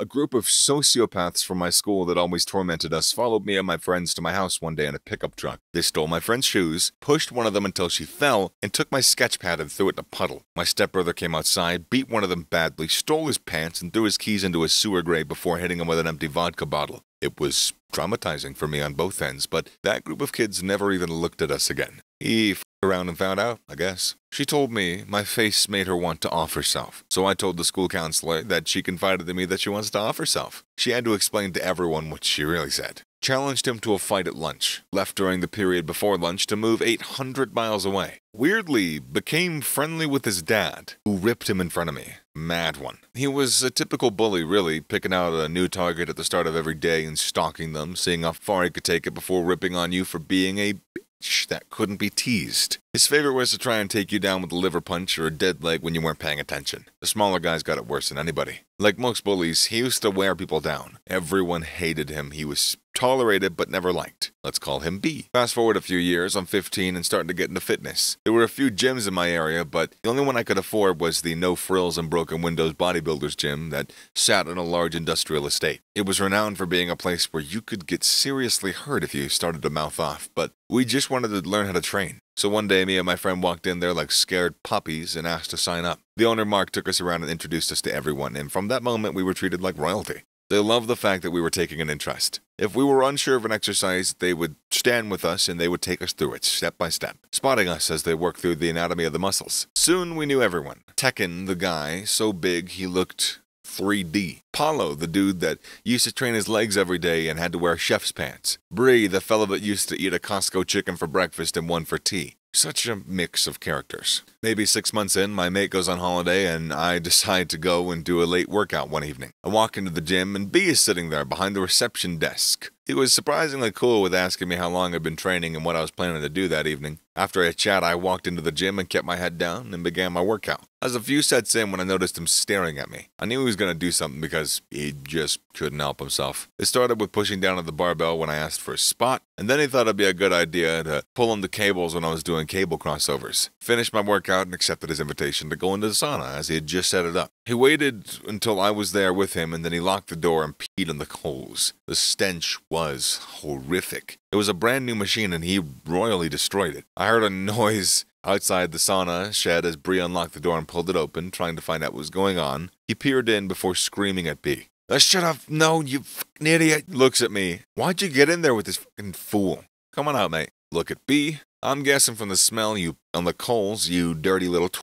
A group of sociopaths from my school that always tormented us followed me and my friends to my house one day in a pickup truck. They stole my friend's shoes, pushed one of them until she fell, and took my sketch pad and threw it in a puddle. My stepbrother came outside, beat one of them badly, stole his pants, and threw his keys into a sewer grate before hitting him with an empty vodka bottle. It was traumatizing for me on both ends, but that group of kids never even looked at us again. He f***ed around and found out, I guess. She told me my face made her want to off herself, so I told the school counselor that she confided to me that she wants to off herself. She had to explain to everyone what she really said. Challenged him to a fight at lunch, left during the period before lunch to move 800 miles away. Weirdly, became friendly with his dad, who ripped him in front of me. Mad one. He was a typical bully, really, picking out a new target at the start of every day and stalking them, seeing how far he could take it before ripping on you for being a bitch that couldn't be teased. His favorite was to try and take you down with a liver punch or a dead leg when you weren't paying attention. The smaller guys got it worse than anybody. Like most bullies, he used to wear people down. Everyone hated him. He was tolerated but never liked. Let's call him B. Fast forward a few years, I'm 15 and starting to get into fitness. There were a few gyms in my area, but the only one I could afford was the No Frills and Broken Windows Bodybuilders Gym that sat on a large industrial estate. It was renowned for being a place where you could get seriously hurt if you started to mouth off, but we just wanted to learn how to train. So one day, me and my friend walked in there like scared puppies and asked to sign up. The owner, Mark, took us around and introduced us to everyone, and from that moment, we were treated like royalty. They loved the fact that we were taking an interest. If we were unsure of an exercise, they would stand with us and they would take us through it, step by step, spotting us as they worked through the anatomy of the muscles. Soon, we knew everyone. Tekken, the guy, so big he looked 3D. Paulo, the dude that used to train his legs every day and had to wear chef's pants. Bree, the fellow that used to eat a Costco chicken for breakfast and one for tea. Such a mix of characters. Maybe 6 months in, my mate goes on holiday and I decide to go and do a late workout one evening. I walk into the gym and B is sitting there behind the reception desk. He was surprisingly cool with asking me how long I'd been training and what I was planning to do that evening. After a chat, I walked into the gym and kept my head down and began my workout. I was a few sets in when I noticed him staring at me. I knew he was going to do something because he just couldn't help himself. It started with pushing down on the barbell when I asked for a spot, and then he thought it'd be a good idea to pull on the cables when I was doing cable crossovers. Finished my workout and accepted his invitation to go into the sauna as he had just set it up. He waited until I was there with him, and then he locked the door and peed on the coals. The stench was horrific. It was a brand new machine, and he royally destroyed it. I heard a noise outside the sauna shed as Bree unlocked the door and pulled it open, trying to find out what was going on. He peered in before screaming at B. "I should have known, you fucking idiot!" Looks at me. "Why'd you get in there with this fucking fool? Come on out, mate." Look at B. "I'm guessing from the smell you on the coals, you dirty little twat.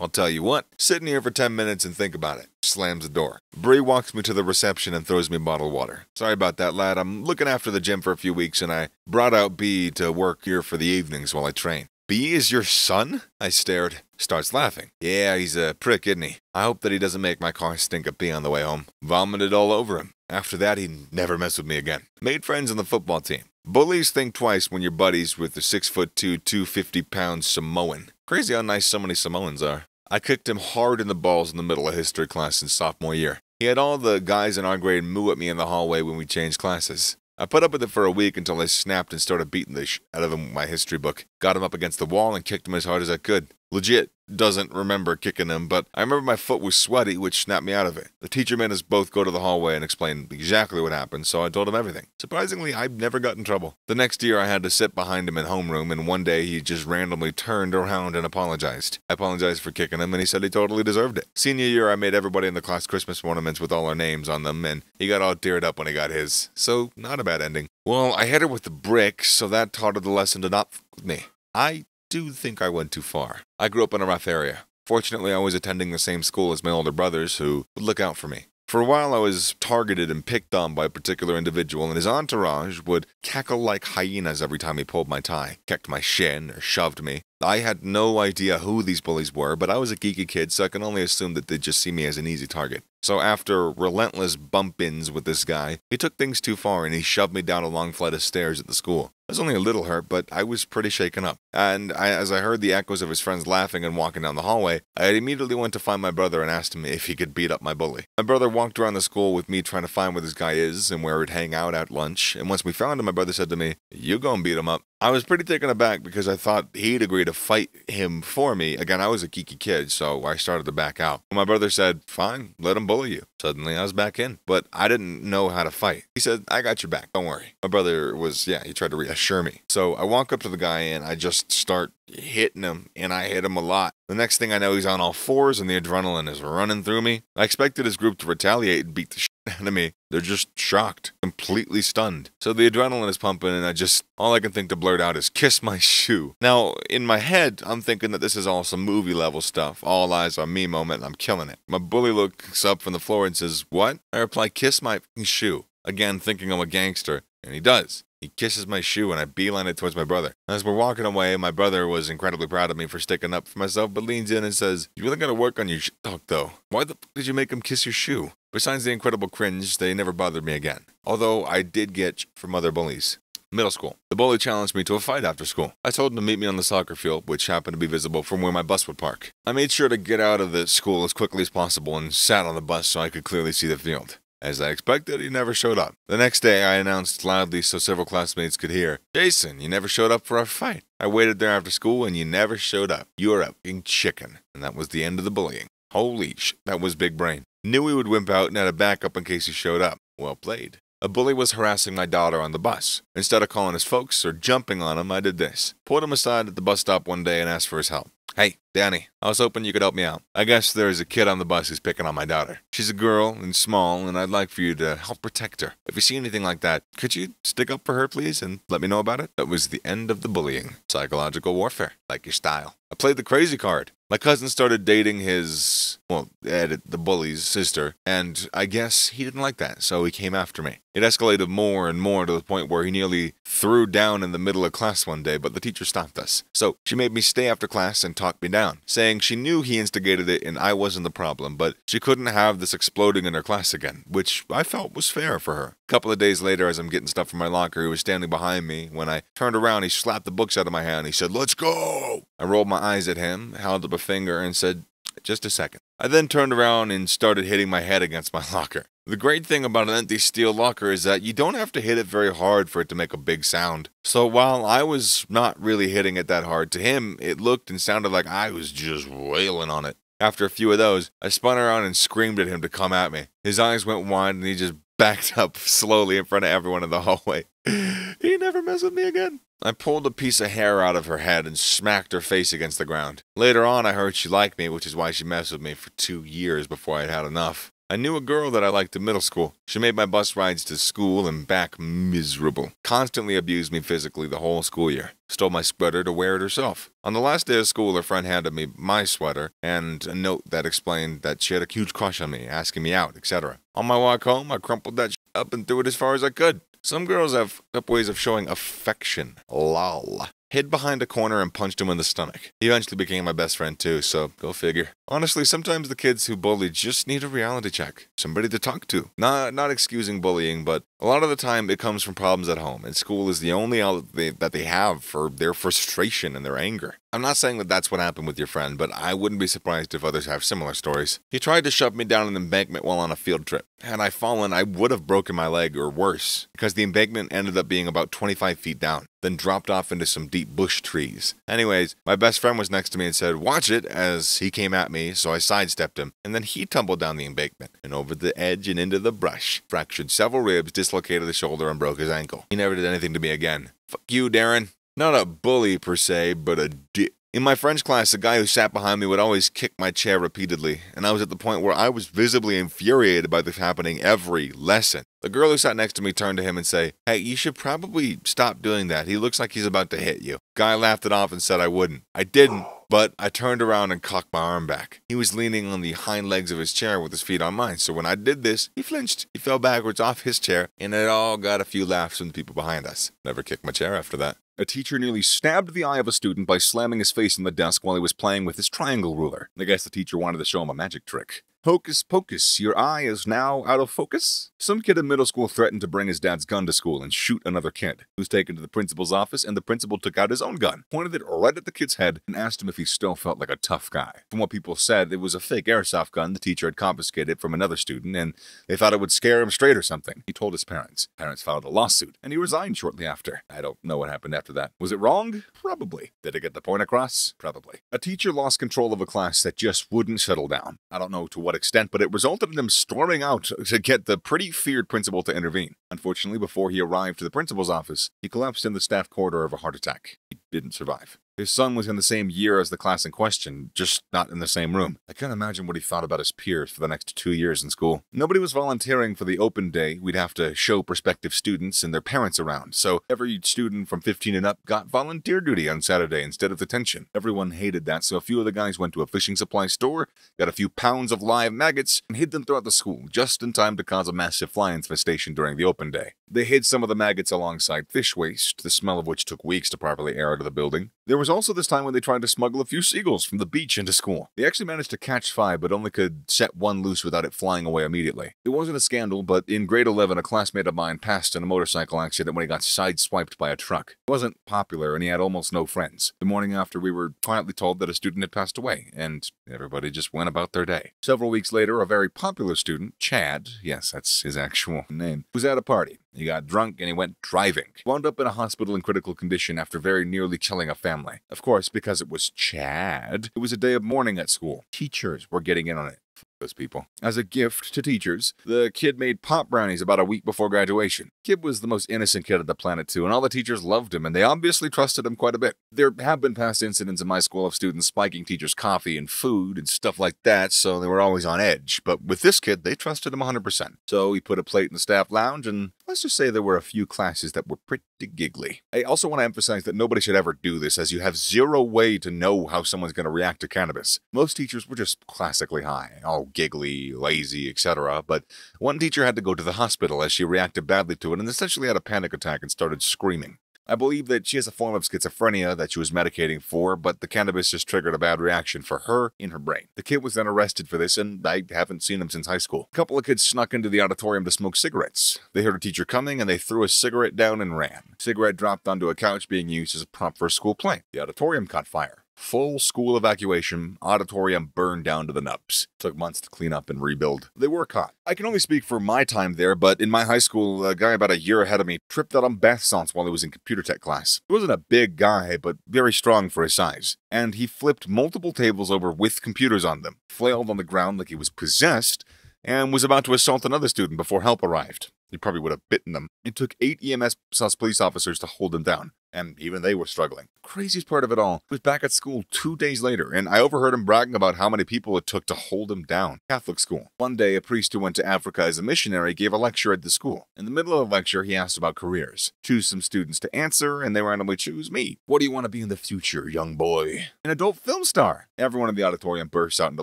I'll tell you what, sit in here for 10 minutes and think about it." Slams the door. Bree walks me to the reception and throws me bottled water. "Sorry about that, lad. I'm looking after the gym for a few weeks and I brought out B to work here for the evenings while I train." "B is your son?" I stared. Starts laughing. "Yeah, he's a prick, isn't he? I hope that he doesn't make my car stink at B on the way home." Vomited all over him. After that, he never messed with me again. Made friends on the football team. Bullies think twice when you're buddies with the 6'2", 250-pound Samoan. Crazy how nice so many Samoans are. I kicked him hard in the balls in the middle of history class in sophomore year. He had all the guys in our grade moo at me in the hallway when we changed classes. I put up with it for a week until I snapped and started beating the shit out of him with my history book. Got him up against the wall and kicked him as hard as I could. Legit doesn't remember kicking him, but I remember my foot was sweaty, which snapped me out of it. The teacher made us both go to the hallway and explain exactly what happened, so I told him everything. Surprisingly, I never got in trouble. The next year, I had to sit behind him in homeroom, and one day he just randomly turned around and apologized. I apologized for kicking him, and he said he totally deserved it. Senior year, I made everybody in the class Christmas ornaments with all our names on them, and he got all teared up when he got his. So, not a bad ending. Well, I hit her with the brick, so that taught her the lesson to not fuck with me. I do think I went too far. I grew up in a rough area. Fortunately, I was attending the same school as my older brothers, who would look out for me. For a while, I was targeted and picked on by a particular individual, and his entourage would cackle like hyenas every time he pulled my tie, kicked my shin, or shoved me. I had no idea who these bullies were, but I was a geeky kid, so I can only assume that they'd just see me as an easy target. So after relentless bump-ins with this guy, he took things too far and he shoved me down a long flight of stairs at the school. I was only a little hurt, but I was pretty shaken up. and as I heard the echoes of his friends laughing and walking down the hallway, I immediately went to find my brother and asked him if he could beat up my bully. My brother walked around the school with me trying to find where this guy is and where we'd hang out at lunch, and once we found him, my brother said to me, "You gonna beat him up?" I was pretty taken aback because I thought he'd agree to fight him for me. Again, I was a geeky kid, so I started to back out. My brother said, "Fine, let him bully you." Suddenly, I was back in, but I didn't know how to fight. He said, "I got your back, don't worry." My brother was, he tried to reassure me. So I walk up to the guy and I just start hitting him, and I hit him a lot. The next thing I know, he's on all fours and the adrenaline is running through me. I expected his group to retaliate and beat the shit out of me. They're just shocked, completely stunned. So the adrenaline is pumping, and all I can think to blurt out is, "Kiss my shoe." Now, in my head, I'm thinking that this is all some movie level stuff, all eyes on me moment, and I'm killing it. My bully looks up from the floor and says, "What?" I reply, "Kiss my shoe." Again, thinking I'm a gangster, and he does. He kisses my shoe, and I beeline it towards my brother. As we're walking away, my brother was incredibly proud of me for sticking up for myself, but leans in and says, "You really gotta work on your talk, though. Why the fuck did you make him kiss your shoe?" Besides the incredible cringe, they never bothered me again. Although I did get from other bullies. Middle school. The bully challenged me to a fight after school. I told him to meet me on the soccer field, which happened to be visible from where my bus would park. I made sure to get out of the school as quickly as possible and sat on the bus so I could clearly see the field. As I expected, he never showed up. The next day, I announced loudly so several classmates could hear, "Jason, you never showed up for our fight. I waited there after school and you never showed up. You're a fucking chicken." And that was the end of the bullying. Holy shit, that was big brain. Knew he would wimp out and had a backup in case he showed up. Well played. A bully was harassing my daughter on the bus. Instead of calling his folks or jumping on him, I did this. Pulled him aside at the bus stop one day and asked for his help. "Hey, Danny, I was hoping you could help me out. I guess there is a kid on the bus who's picking on my daughter. She's a girl and small, and I'd like for you to help protect her. If you see anything like that, could you stick up for her, please, and let me know about it?" That was the end of the bullying. Psychological warfare, like your style. I played the crazy card. My cousin started dating his, the bully's sister, and I guess he didn't like that, so he came after me. It escalated more and more to the point where he nearly threw down in the middle of class one day, but the teacher stopped us. So she made me stay after class and talked me down, saying she knew he instigated it and I wasn't the problem, but she couldn't have this exploding in her class again, which I felt was fair for her. A couple of days later, as I'm getting stuff from my locker, he was standing behind me. When I turned around, he slapped the books out of my hand. He said, "Let's go!" I rolled my eyes at him, held up a finger, and said, "Just a second." I then turned around and started hitting my head against my locker. The great thing about an empty steel locker is that you don't have to hit it very hard for it to make a big sound. So while I was not really hitting it that hard, to him, it looked and sounded like I was just wailing on it. After a few of those, I spun around and screamed at him to come at me. His eyes went wide and he just backed up slowly in front of everyone in the hallway. He never messed with me again. I pulled a piece of hair out of her head and smacked her face against the ground. Later on, I heard she liked me, which is why she messed with me for 2 years before I had had enough. I knew a girl that I liked in middle school. She made my bus rides to school and back miserable. Constantly abused me physically the whole school year. Stole my sweater to wear it herself. On the last day of school, her friend handed me my sweater and a note that explained that she had a huge crush on me, asking me out, etc. On my walk home, I crumpled that up and threw it as far as I could. Some girls have up ways of showing affection. Lol. Hid behind a corner and punched him in the stomach. He eventually became my best friend too, so go figure. Honestly, sometimes the kids who bully just need a reality check. Somebody to talk to. Not excusing bullying, but a lot of the time it comes from problems at home, and school is the only outlet that they have for their frustration and their anger. I'm not saying that that's what happened with your friend, but I wouldn't be surprised if others have similar stories. He tried to shove me down an embankment while on a field trip. Had I fallen, I would have broken my leg or worse, because the embankment ended up being about 25 feet down, then dropped off into some deep bush trees. Anyways, my best friend was next to me and said, "Watch it," as he came at me, so I sidestepped him, and then he tumbled down the embankment, and over the edge and into the brush, fractured several ribs, dislocated the shoulder, and broke his ankle. He never did anything to me again. Fuck you, Darren. Not a bully per se, but a dick. In my French class, the guy who sat behind me would always kick my chair repeatedly, and I was at the point where I was visibly infuriated by this happening every lesson. The girl who sat next to me turned to him and said, "Hey, you should probably stop doing that. He looks like he's about to hit you." Guy laughed it off and said I wouldn't. I didn't, but I turned around and cocked my arm back. He was leaning on the hind legs of his chair with his feet on mine, so when I did this, he flinched. He fell backwards off his chair, and it all got a few laughs from the people behind us. Never kicked my chair after that. A teacher nearly stabbed the eye of a student by slamming his face on the desk while he was playing with his triangle ruler. I guess the teacher wanted to show him a magic trick. Hocus pocus, your eye is now out of focus? Some kid in middle school threatened to bring his dad's gun to school and shoot another kid, who was taken to the principal's office, and the principal took out his own gun, pointed it right at the kid's head, and asked him if he still felt like a tough guy. From what people said, it was a fake airsoft gun the teacher had confiscated from another student, and they thought it would scare him straight or something. He told his parents. Parents filed a lawsuit, and he resigned shortly after. I don't know what happened after that. Was it wrong? Probably. Did it get the point across? Probably. A teacher lost control of a class that just wouldn't settle down. I don't know to what extent, but it resulted in them storming out to get the pretty feared principal to intervene. Unfortunately, before he arrived to the principal's office, he collapsed in the staff corridor of a heart attack. He didn't survive. His son was in the same year as the class in question, just not in the same room. I can't imagine what he thought about his peers for the next 2 years in school. Nobody was volunteering for the open day we'd have to show prospective students and their parents around, so every student from 15 and up got volunteer duty on Saturday instead of detention. Everyone hated that, so a few of the guys went to a fishing supply store, got a few pounds of live maggots, and hid them throughout the school, just in time to cause a massive fly infestation during the open day. They hid some of the maggots alongside fish waste, the smell of which took weeks to properly air out of the building. There was also this time when they tried to smuggle a few seagulls from the beach into school. They actually managed to catch 5, but only could set one loose without it flying away immediately. It wasn't a scandal, but in grade 11, a classmate of mine passed in a motorcycle accident when he got sideswiped by a truck. He wasn't popular, and he had almost no friends. The morning after, we were quietly told that a student had passed away, and everybody just went about their day. Several weeks later, a very popular student, Chad, yes, that's his actual name, was at a party. He got drunk and he went driving. He wound up in a hospital in critical condition after very nearly killing a family. Of course, because it was Chad, it was a day of mourning at school. Teachers were getting in on it. Those people. As a gift to teachers, the kid made pop brownies about a week before graduation. Kid was the most innocent kid on the planet, too, and all the teachers loved him, and they obviously trusted him quite a bit. There have been past incidents in my school of students spiking teachers' coffee and food and stuff like that, so they were always on edge. But with this kid, they trusted him 100%. So he put a plate in the staff lounge, and let's just say there were a few classes that were pretty giggly. I also want to emphasize that nobody should ever do this, as you have zero way to know how someone's going to react to cannabis. Most teachers were just classically high, all giggly, lazy, etc. But one teacher had to go to the hospital as she reacted badly to it and essentially had a panic attack and started screaming. I believe that she has a form of schizophrenia that she was medicating for, but the cannabis just triggered a bad reaction for her in her brain. The kid was then arrested for this, and I haven't seen him since high school. A couple of kids snuck into the auditorium to smoke cigarettes. They heard a teacher coming, and they threw a cigarette down and ran. The cigarette dropped onto a couch being used as a prop for a school play. The auditorium caught fire. Full school evacuation, auditorium burned down to the nubs. Took months to clean up and rebuild. They were caught. I can only speak for my time there, but in my high school, a guy about a year ahead of me tripped out on bath salts while he was in computer tech class. He wasn't a big guy, but very strong for his size. And he flipped multiple tables over with computers on them, flailed on the ground like he was possessed, and was about to assault another student before help arrived. He probably would have bitten them. It took 8 EMS plus police officers to hold him down, and even they were struggling. The craziest part of it all was back at school 2 days later, and I overheard him bragging about how many people it took to hold him down. Catholic school. One day, a priest who went to Africa as a missionary gave a lecture at the school. In the middle of the lecture, he asked about careers. Choose some students to answer, and they randomly choose me. What do you want to be in the future, young boy? An adult film star. Everyone in the auditorium burst out into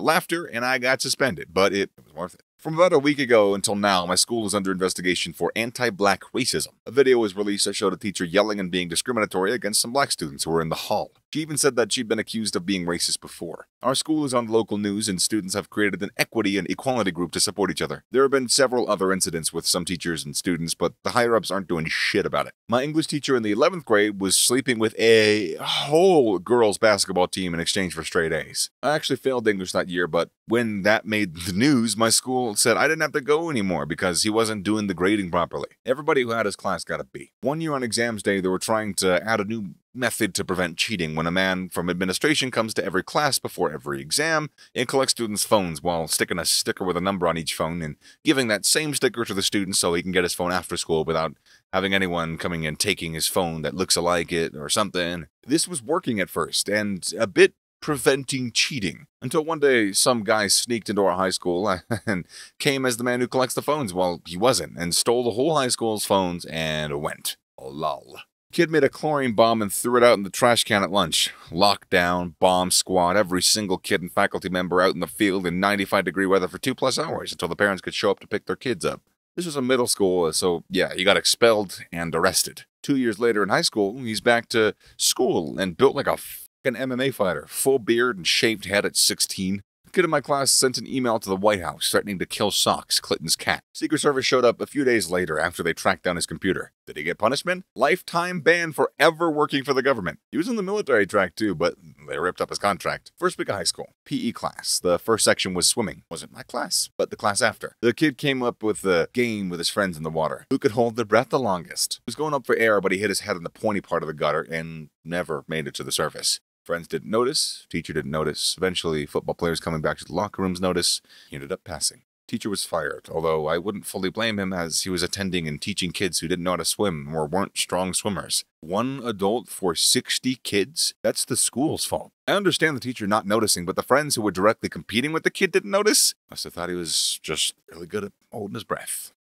laughter, and I got suspended, but it was worth it. From about a week ago until now, my school is under investigation for anti-black racism. A video was released that showed a teacher yelling and being discriminatory against some black students who were in the hall. She even said that she'd been accused of being racist before. Our school is on local news, and students have created an equity and equality group to support each other. There have been several other incidents with some teachers and students, but the higher-ups aren't doing shit about it. My English teacher in the 11th grade was sleeping with a whole girls' basketball team in exchange for straight A's. I actually failed English that year, but when that made the news, my school said I didn't have to go anymore because he wasn't doing the grading properly. Everybody who had his class got a B. One year on exams day, they were trying to add a new method to prevent cheating when a man from administration comes to every class before every exam and collects students' phones while sticking a sticker with a number on each phone and giving that same sticker to the student so he can get his phone after school without having anyone coming and taking his phone that looks alike it or something. This was working at first and a bit preventing cheating, until one day some guy sneaked into our high school and came as the man who collects the phones while he wasn't and stole the whole high school's phones and went. Oh, lol. Kid made a chlorine bomb and threw it out in the trash can at lunch. Lockdown, bomb squad, every single kid and faculty member out in the field in 95-degree weather for 2+ hours until the parents could show up to pick their kids up. This was a middle school, so yeah, he got expelled and arrested. 2 years later in high school, he's back to school and built like a fucking MMA fighter. Full beard and shaved head at 16. A kid in my class sent an email to the White House threatening to kill Sox, Clinton's cat. Secret Service showed up a few days later after they tracked down his computer. Did he get punishment? Lifetime ban for ever working for the government. He was in the military track too, but they ripped up his contract. First week of high school. PE class. The first section was swimming. Wasn't my class, but the class after. The kid came up with a game with his friends in the water. Who could hold their breath the longest? He was going up for air, but he hit his head on the pointy part of the gutter and never made it to the surface. Friends didn't notice, teacher didn't notice, eventually football players coming back to the locker rooms notice, he ended up passing. Teacher was fired, although I wouldn't fully blame him as he was attending and teaching kids who didn't know how to swim or weren't strong swimmers. One adult for 60 kids? That's the school's fault. I understand the teacher not noticing, but the friends who were directly competing with the kid didn't notice? Must have thought he was just really good at holding his breath.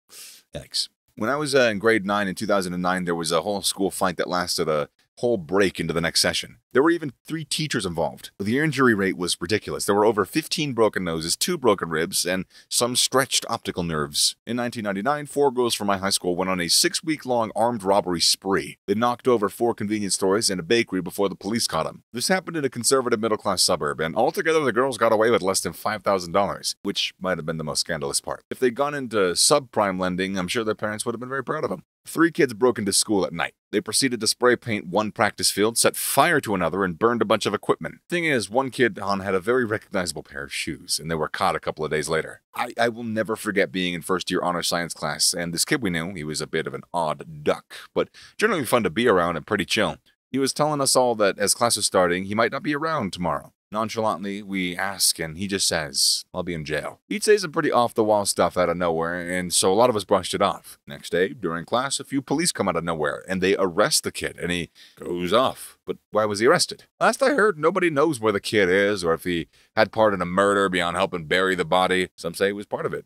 Thanks. When I was in grade 9 in 2009, there was a whole school fight that lasted a whole break into the next session. There were even 3 teachers involved. The injury rate was ridiculous. There were over 15 broken noses, 2 broken ribs, and some stretched optical nerves. In 1999, 4 girls from my high school went on a 6-week-long armed robbery spree. They knocked over 4 convenience stores and a bakery before the police caught them. This happened in a conservative middle-class suburb, and altogether the girls got away with less than $5,000, which might have been the most scandalous part. If they'd gone into subprime lending, I'm sure their parents would have been very proud of them. 3 kids broke into school at night. They proceeded to spray paint one practice field, set fire to another, and burned a bunch of equipment. Thing is, one kid had a very recognizable pair of shoes, and they were caught a couple of days later. I will never forget being in first-year honor science class, and this kid we knew, he was a bit of an odd duck, but generally fun to be around and pretty chill. He was telling us all that as class was starting, he might not be around tomorrow. Nonchalantly, we ask, and he just says, I'll be in jail. He'd say some pretty off-the-wall stuff out of nowhere, and so a lot of us brushed it off. Next day, during class, a few police come out of nowhere, and they arrest the kid, and he goes off. But why was he arrested? Last I heard, nobody knows where the kid is, or if he had part in a murder beyond helping bury the body. Some say he was part of it,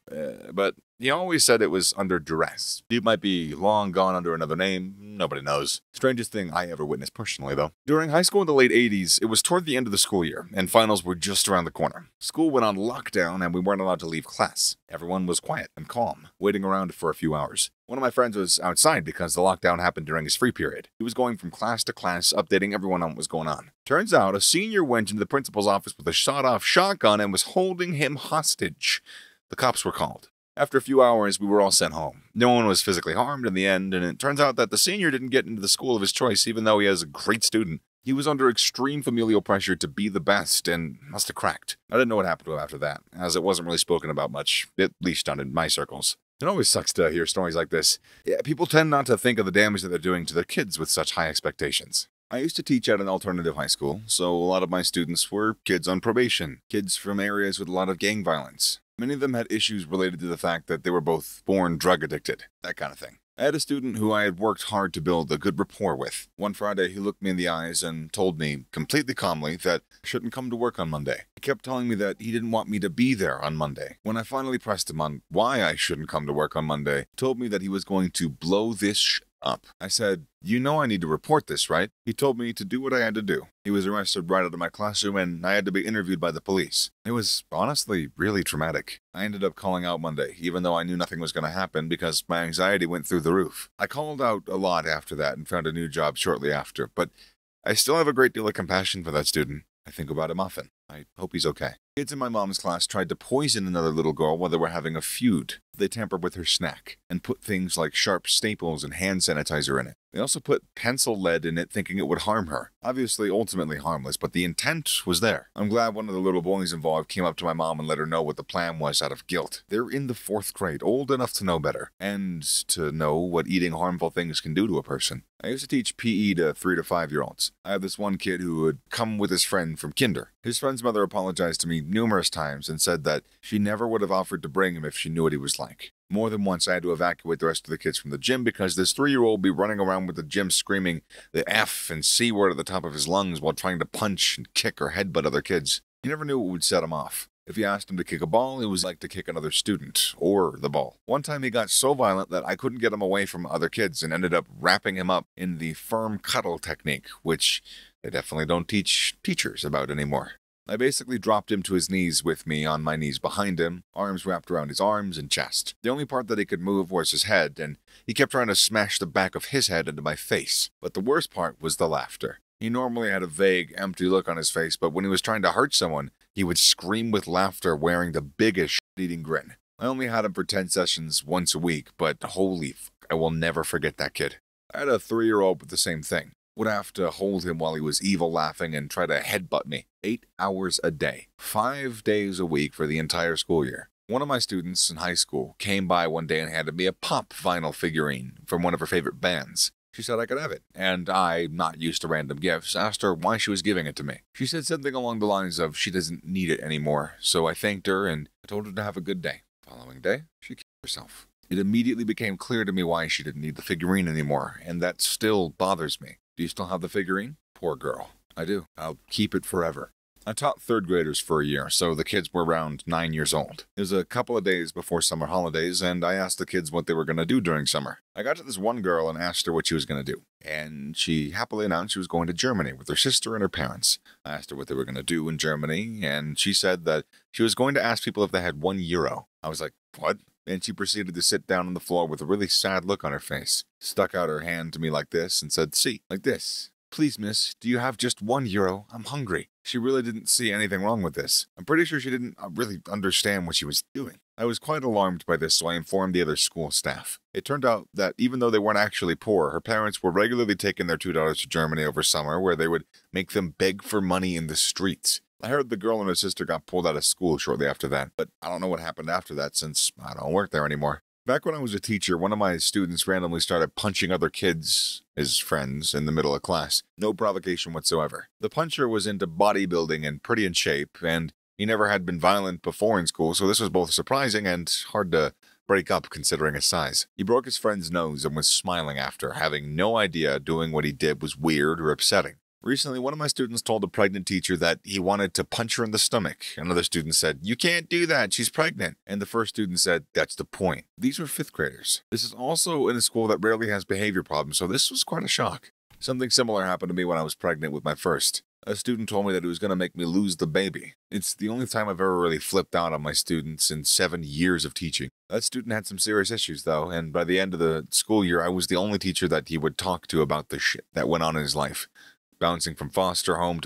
but he always said it was under duress. Dude might be long gone under another name. Nobody knows. Strangest thing I ever witnessed personally, though. During high school in the late 80s, it was toward the end of the school year, and finals were just around the corner. School went on lockdown, and we weren't allowed to leave class. Everyone was quiet and calm, waiting around for a few hours. One of my friends was outside because the lockdown happened during his free period. He was going from class to class, updating everyone on what was going on. Turns out, a senior went into the principal's office with a shot-off shotgun and was holding him hostage. The cops were called. After a few hours, we were all sent home. No one was physically harmed in the end, and it turns out that the senior didn't get into the school of his choice, even though he was a great student. He was under extreme familial pressure to be the best, and must have cracked. I didn't know what happened to him after that, as it wasn't really spoken about much, at least not in my circles. It always sucks to hear stories like this. Yeah, people tend not to think of the damage that they're doing to their kids with such high expectations. I used to teach at an alternative high school, so a lot of my students were kids on probation, kids from areas with a lot of gang violence. Many of them had issues related to the fact that they were both born drug addicted, that kind of thing. I had a student who I had worked hard to build a good rapport with. One Friday, he looked me in the eyes and told me, completely calmly, that I shouldn't come to work on Monday. He kept telling me that he didn't want me to be there on Monday. When I finally pressed him on why I shouldn't come to work on Monday, he told me that he was going to blow this up. I said, you know I need to report this, right? He told me to do what I had to do. He was arrested right out of my classroom, and I had to be interviewed by the police. It was honestly really traumatic. I ended up calling out Monday, even though I knew nothing was going to happen because my anxiety went through the roof. I called out a lot after that and found a new job shortly after, but I still have a great deal of compassion for that student. I think about him often. I hope he's okay. Kids in my mom's class tried to poison another little girl while they were having a feud. They tampered with her snack and put things like sharp staples and hand sanitizer in it. They also put pencil lead in it thinking it would harm her. Obviously ultimately harmless, but the intent was there. I'm glad one of the little boys involved came up to my mom and let her know what the plan was out of guilt. They're in the 4th grade, old enough to know better, and to know what eating harmful things can do to a person. I used to teach PE to 3- to 5-year-olds. I had this one kid who would come with his friend from kinder. His friend's mother apologized to me numerous times and said that she never would have offered to bring him if she knew what he was like. More than once, I had to evacuate the rest of the kids from the gym because this 3-year-old would be running around with the gym screaming the F and C word at the top of his lungs while trying to punch and kick or headbutt other kids. You never knew what would set him off. If you asked him to kick a ball, it was like to kick another student, or the ball. One time he got so violent that I couldn't get him away from other kids and ended up wrapping him up in the firm cuddle technique, which they definitely don't teach teachers about anymore. I basically dropped him to his knees with me on my knees behind him, arms wrapped around his arms and chest. The only part that he could move was his head, and he kept trying to smash the back of his head into my face. But the worst part was the laughter. He normally had a vague, empty look on his face, but when he was trying to hurt someone, He would scream with laughter wearing the biggest shit-eating grin. I only had him for 10 sessions once a week, but holy fuck, I will never forget that kid. I had a 3-year-old with the same thing. Would have to hold him while he was evil laughing and try to headbutt me. 8 hours a day, 5 days a week for the entire school year. One of my students in high school came by one day and handed me a pop vinyl figurine from one of her favorite bands. She said I could have it, and I, not used to random gifts, asked her why she was giving it to me. She said something along the lines of she doesn't need it anymore, so I thanked her and I told her to have a good day. Following day, she killed herself. It immediately became clear to me why she didn't need the figurine anymore, and that still bothers me. Do you still have the figurine? Poor girl. I do. I'll keep it forever. I taught 3rd graders for a year, so the kids were around 9 years old. It was a couple of days before summer holidays, and I asked the kids what they were going to do during summer. I got to this one girl and asked her what she was going to do, and she happily announced she was going to Germany with her sister and her parents. I asked her what they were going to do in Germany, and she said that she was going to ask people if they had €1. I was like, what? And she proceeded to sit down on the floor with a really sad look on her face, stuck out her hand to me like this, and said, see, like this. Please, miss, do you have just €1? I'm hungry. She really didn't see anything wrong with this. I'm pretty sure she didn't really understand what she was doing. I was quite alarmed by this, so I informed the other school staff. It turned out that even though they weren't actually poor, her parents were regularly taking their $2 to Germany over summer, where they would make them beg for money in the streets. I heard the girl and her sister got pulled out of school shortly after that, but I don't know what happened after that since I don't work there anymore. Back when I was a teacher, one of my students randomly started punching other kids, his friends, in the middle of class. No provocation whatsoever. The puncher was into bodybuilding and pretty in shape, and he never had been violent before in school, so this was both surprising and hard to break up considering his size. He broke his friend's nose and was smiling after, having no idea doing what he did was weird or upsetting. Recently, one of my students told a pregnant teacher that he wanted to punch her in the stomach. Another student said, you can't do that, she's pregnant. And the first student said, that's the point. These were 5th graders. This is also in a school that rarely has behavior problems, so this was quite a shock. Something similar happened to me when I was pregnant with my first. A student told me that he was going to make me lose the baby. It's the only time I've ever really flipped out on my students in 7 years of teaching. That student had some serious issues, though, and by the end of the school year, I was the only teacher that he would talk to about the shit that went on in his life. Bouncing from foster home,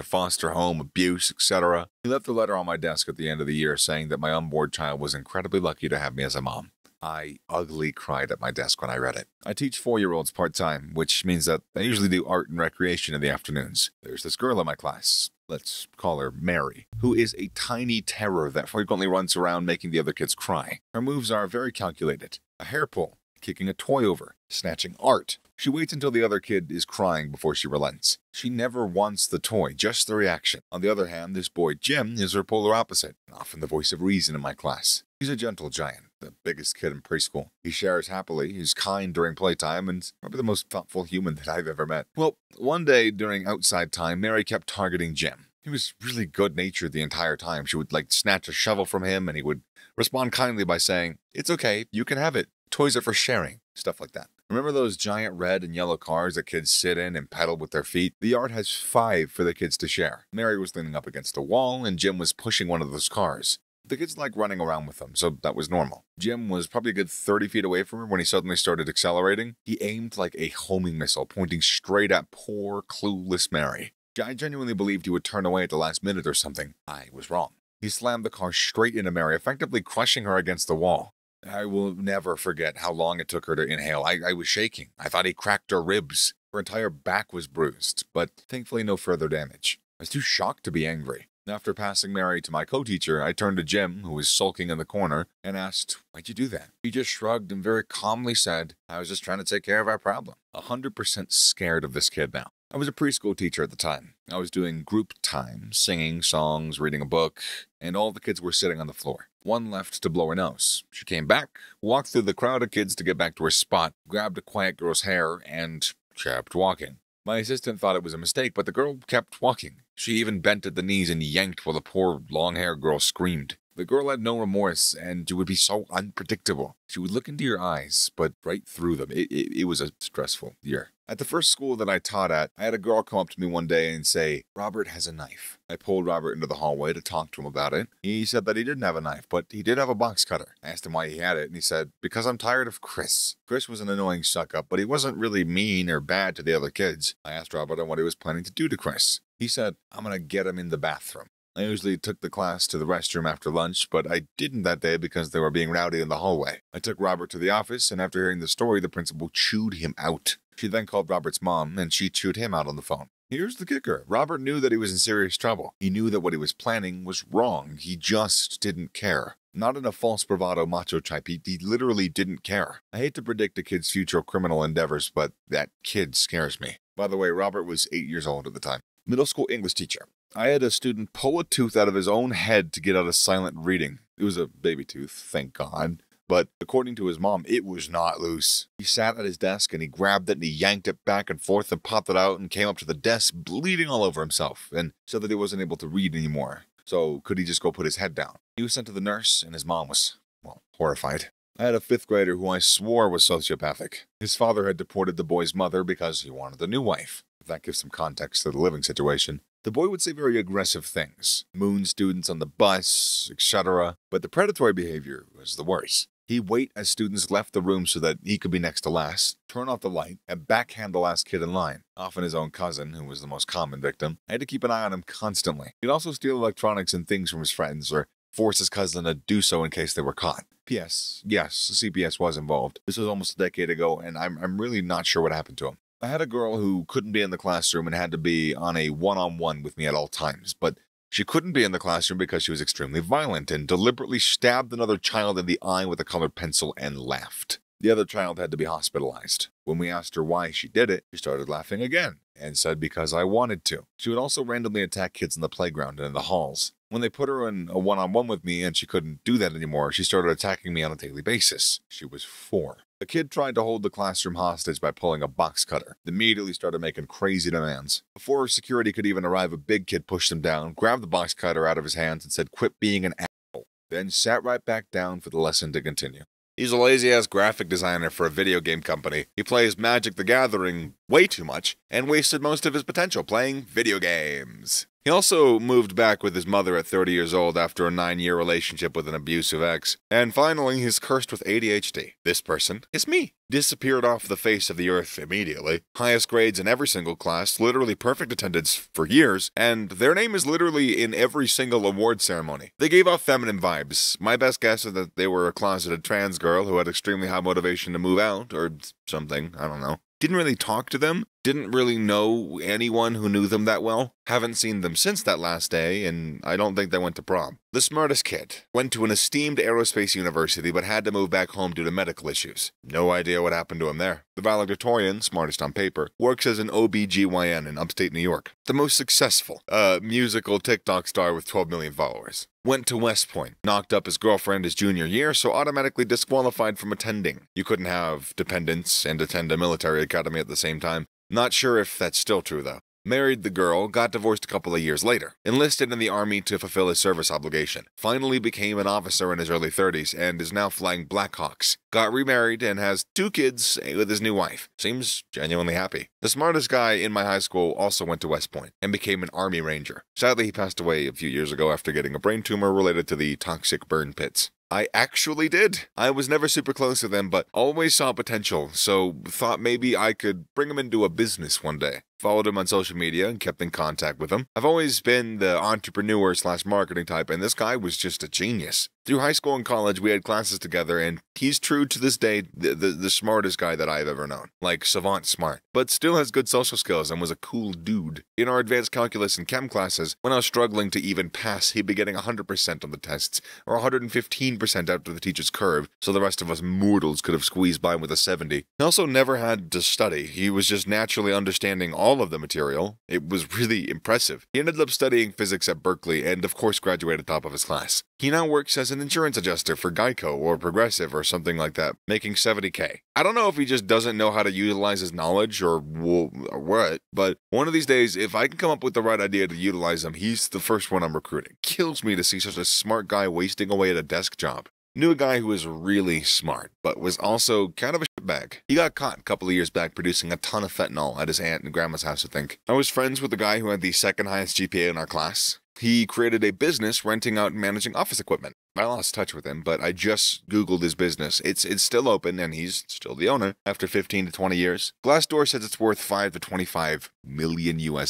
abuse, etc. He left a letter on my desk at the end of the year saying that my unborn child was incredibly lucky to have me as a mom. I ugly cried at my desk when I read it. I teach 4-year-olds part-time, which means that I usually do art and recreation in the afternoons. There's this girl in my class, let's call her Mary, who is a tiny terror that frequently runs around making the other kids cry. Her moves are very calculated. A hair pull, kicking a toy over, snatching art. She waits until the other kid is crying before she relents. She never wants the toy, just the reaction. On the other hand, this boy, Jim, is her polar opposite, often the voice of reason in my class. He's a gentle giant, the biggest kid in preschool. He shares happily, he's kind during playtime, and probably the most thoughtful human that I've ever met. Well, one day during outside time, Mary kept targeting Jim. He was really good-natured the entire time. She would, snatch a shovel from him, and he would respond kindly by saying, "It's okay, you can have it. Toys are for sharing," stuff like that. Remember those giant red and yellow cars that kids sit in and pedal with their feet? The yard has 5 for the kids to share. Mary was leaning up against a wall, and Jim was pushing one of those cars. The kids like running around with them, so that was normal. Jim was probably a good 30 feet away from her when he suddenly started accelerating. He aimed like a homing missile, pointing straight at poor, clueless Mary. I genuinely believed he would turn away at the last minute or something. I was wrong. He slammed the car straight into Mary, effectively crushing her against the wall. I will never forget how long it took her to inhale. I was shaking. I thought he cracked her ribs. Her entire back was bruised, but thankfully no further damage. I was too shocked to be angry. After passing Mary to my co-teacher, I turned to Jim, who was sulking in the corner, and asked, "Why'd you do that?" He just shrugged and very calmly said, "I was just trying to take care of our problem." 100% scared of this kid now. I was a preschool teacher at the time. I was doing group time, singing songs, reading a book, and all the kids were sitting on the floor. One left to blow her nose. She came back, walked through the crowd of kids to get back to her spot, grabbed a quiet girl's hair, and kept walking. My assistant thought it was a mistake, but the girl kept walking. She even bent at the knees and yanked while the poor long-haired girl screamed. The girl had no remorse, and it would be so unpredictable. She would look into your eyes, but right through them. It was a stressful year. At the first school that I taught at, I had a girl come up to me one day and say, "Robert has a knife." I pulled Robert into the hallway to talk to him about it. He said that he didn't have a knife, but he did have a box cutter. I asked him why he had it, and he said, "Because I'm tired of Chris." Chris was an annoying suck-up, but he wasn't really mean or bad to the other kids. I asked Robert on what he was planning to do to Chris. He said, "I'm gonna get him in the bathroom." I usually took the class to the restroom after lunch, but I didn't that day because they were being rowdy in the hallway. I took Robert to the office, and after hearing the story, the principal chewed him out. She then called Robert's mom, and she chewed him out on the phone. Here's the kicker. Robert knew that he was in serious trouble. He knew that what he was planning was wrong. He just didn't care. Not in a false bravado macho type. He literally didn't care. I hate to predict a kid's future criminal endeavors, but that kid scares me. By the way, Robert was 8 years old at the time. Middle school English teacher. I had a student pull a tooth out of his own head to get out of silent reading. It was a baby tooth, thank God. But according to his mom, it was not loose. He sat at his desk and he grabbed it and he yanked it back and forth and popped it out and came up to the desk bleeding all over himself and said that he wasn't able to read anymore. So could he just go put his head down? He was sent to the nurse and his mom was, well, horrified. I had a fifth grader who I swore was sociopathic. His father had deported the boy's mother because he wanted a new wife. If that gives some context to the living situation. The boy would say very aggressive things, moon students on the bus, etc. But the predatory behavior was the worst. He'd wait as students left the room so that he could be next to last, turn off the light, and backhand the last kid in line, often his own cousin, who was the most common victim. I had to keep an eye on him constantly. He'd also steal electronics and things from his friends, or force his cousin to do so in case they were caught. P.S. Yes, CPS was involved. This was almost a decade ago, and I'm really not sure what happened to him. I had a girl who couldn't be in the classroom and had to be on a one-on-one with me at all times, but she couldn't be in the classroom because she was extremely violent and deliberately stabbed another child in the eye with a colored pencil and laughed. The other child had to be hospitalized. When we asked her why she did it, she started laughing again and said, "Because I wanted to." She would also randomly attack kids in the playground and in the halls. When they put her in a one-on-one with me and she couldn't do that anymore, she started attacking me on a daily basis. She was 4. The kid tried to hold the classroom hostage by pulling a box cutter. They immediately started making crazy demands. Before security could even arrive, a big kid pushed him down, grabbed the box cutter out of his hands, and said, "Quit being an asshole." Then sat right back down for the lesson to continue. He's a lazy-ass graphic designer for a video game company. He plays Magic the Gathering way too much and wasted most of his potential playing video games. He also moved back with his mother at 30 years old after a 9-year relationship with an abusive ex. And finally, he's cursed with ADHD. This person is me. Disappeared off the face of the earth immediately. Highest grades in every single class, literally perfect attendance for years, and their name is literally in every single award ceremony. They gave off feminine vibes. My best guess is that they were a closeted trans girl who had extremely high motivation to move out, or something, I don't know. Didn't really talk to them, didn't really know anyone who knew them that well, haven't seen them since that last day, and I don't think they went to prom. The smartest kid went to an esteemed aerospace university but had to move back home due to medical issues. No idea what happened to him there. The valedictorian, smartest on paper, works as an OBGYN in upstate New York. The most successful, musical TikTok star with 12 million followers. Went to West Point, knocked up his girlfriend his junior year, so automatically disqualified from attending. You couldn't have dependents and attend a military academy at the same time. Not sure if that's still true, though. Married the girl, got divorced a couple of years later, enlisted in the army to fulfill his service obligation, finally became an officer in his early 30s, and is now flying Blackhawks, got remarried, and has 2 kids with his new wife. Seems genuinely happy. The smartest guy in my high school also went to West Point and became an Army Ranger. Sadly, he passed away a few years ago after getting a brain tumor related to the toxic burn pits. I actually did. I was never super close to them, but always saw potential, so thought maybe I could bring them into a business one day. Followed him on social media and kept in contact with him. I've always been the entrepreneur/marketing type, and this guy was just a genius. Through high school and college, we had classes together, and he's true to this day the smartest guy that I've ever known. Like, savant smart, but still has good social skills and was a cool dude. In our advanced calculus and chem classes, when I was struggling to even pass, he'd be getting 100% on the tests, or 115% after the teacher's curve, so the rest of us mortals could have squeezed by him with a 70. He also never had to study. He was just naturally understanding all of the material. It was really impressive. He ended up studying physics at Berkeley and, of course, graduated top of his class. He now works as an insurance adjuster for Geico or Progressive or something like that, making 70K. I don't know if he just doesn't know how to utilize his knowledge or what, but one of these days, if I can come up with the right idea to utilize him, he's the first one I'm recruiting. Kills me to see such a smart guy wasting away at a desk job. Knew a guy who was really smart, but was also kind of a shitbag. He got caught a couple of years back producing a ton of fentanyl at his aunt and grandma's house, I think. I was friends with the guy who had the second highest GPA in our class. He created a business renting out and managing office equipment. I lost touch with him, but I just Googled his business. It's still open, and he's still the owner after 15 to 20 years. Glassdoor says it's worth $5 to $25 million.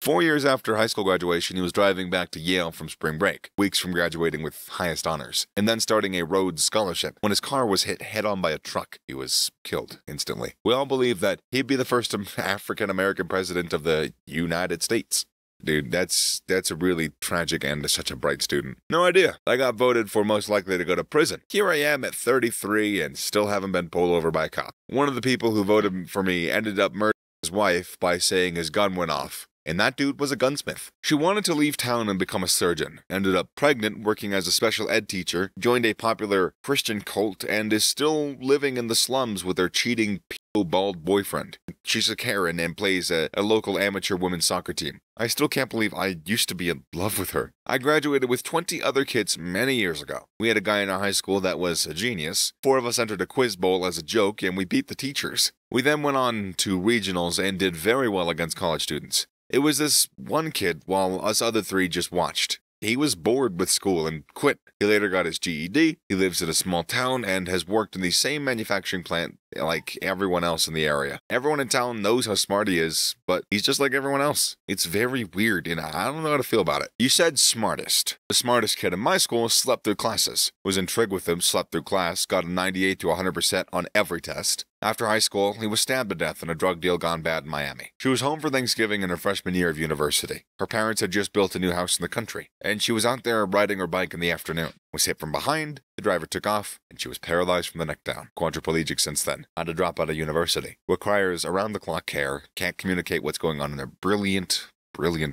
4 years after high school graduation, he was driving back to Yale from spring break, weeks from graduating with highest honors, and then starting a Rhodes Scholarship when his car was hit head-on by a truck. He was killed instantly. We all believe that he'd be the first African-American president of the United States. Dude, that's a really tragic end to such a bright student. No idea. I got voted for most likely to go to prison. Here I am at 33 and still haven't been pulled over by a cop. One of the people who voted for me ended up murdering his wife by saying his gun went off. And that dude was a gunsmith. She wanted to leave town and become a surgeon, ended up pregnant, working as a special ed teacher, joined a popular Christian cult, and is still living in the slums with her cheating bald boyfriend. She's a Karen and plays a local amateur women's soccer team. I still can't believe I used to be in love with her. I graduated with 20 other kids many years ago. We had a guy in our high school that was a genius. 4 of us entered a quiz bowl as a joke, and we beat the teachers. We then went on to regionals and did very well against college students. It was this one kid, while us other 3 just watched. He was bored with school and quit. He later got his GED. He lives in a small town and has worked in the same manufacturing plant like everyone else in the area. Everyone in town knows how smart he is, but he's just like everyone else. It's very weird, and I don't know how to feel about it. You said smartest. The smartest kid in my school slept through classes. Was intrigued with him, slept through class, got a 98 to 100% on every test. After high school, he was stabbed to death in a drug deal gone bad in Miami. She was home for Thanksgiving in her freshman year of university. Her parents had just built a new house in the country, and she was out there riding her bike in the afternoon. Was hit from behind, the driver took off, and she was paralyzed from the neck down. Quadriplegic since then. Had to drop out of university. Requires around-the-clock care, can't communicate what's going on in her brilliant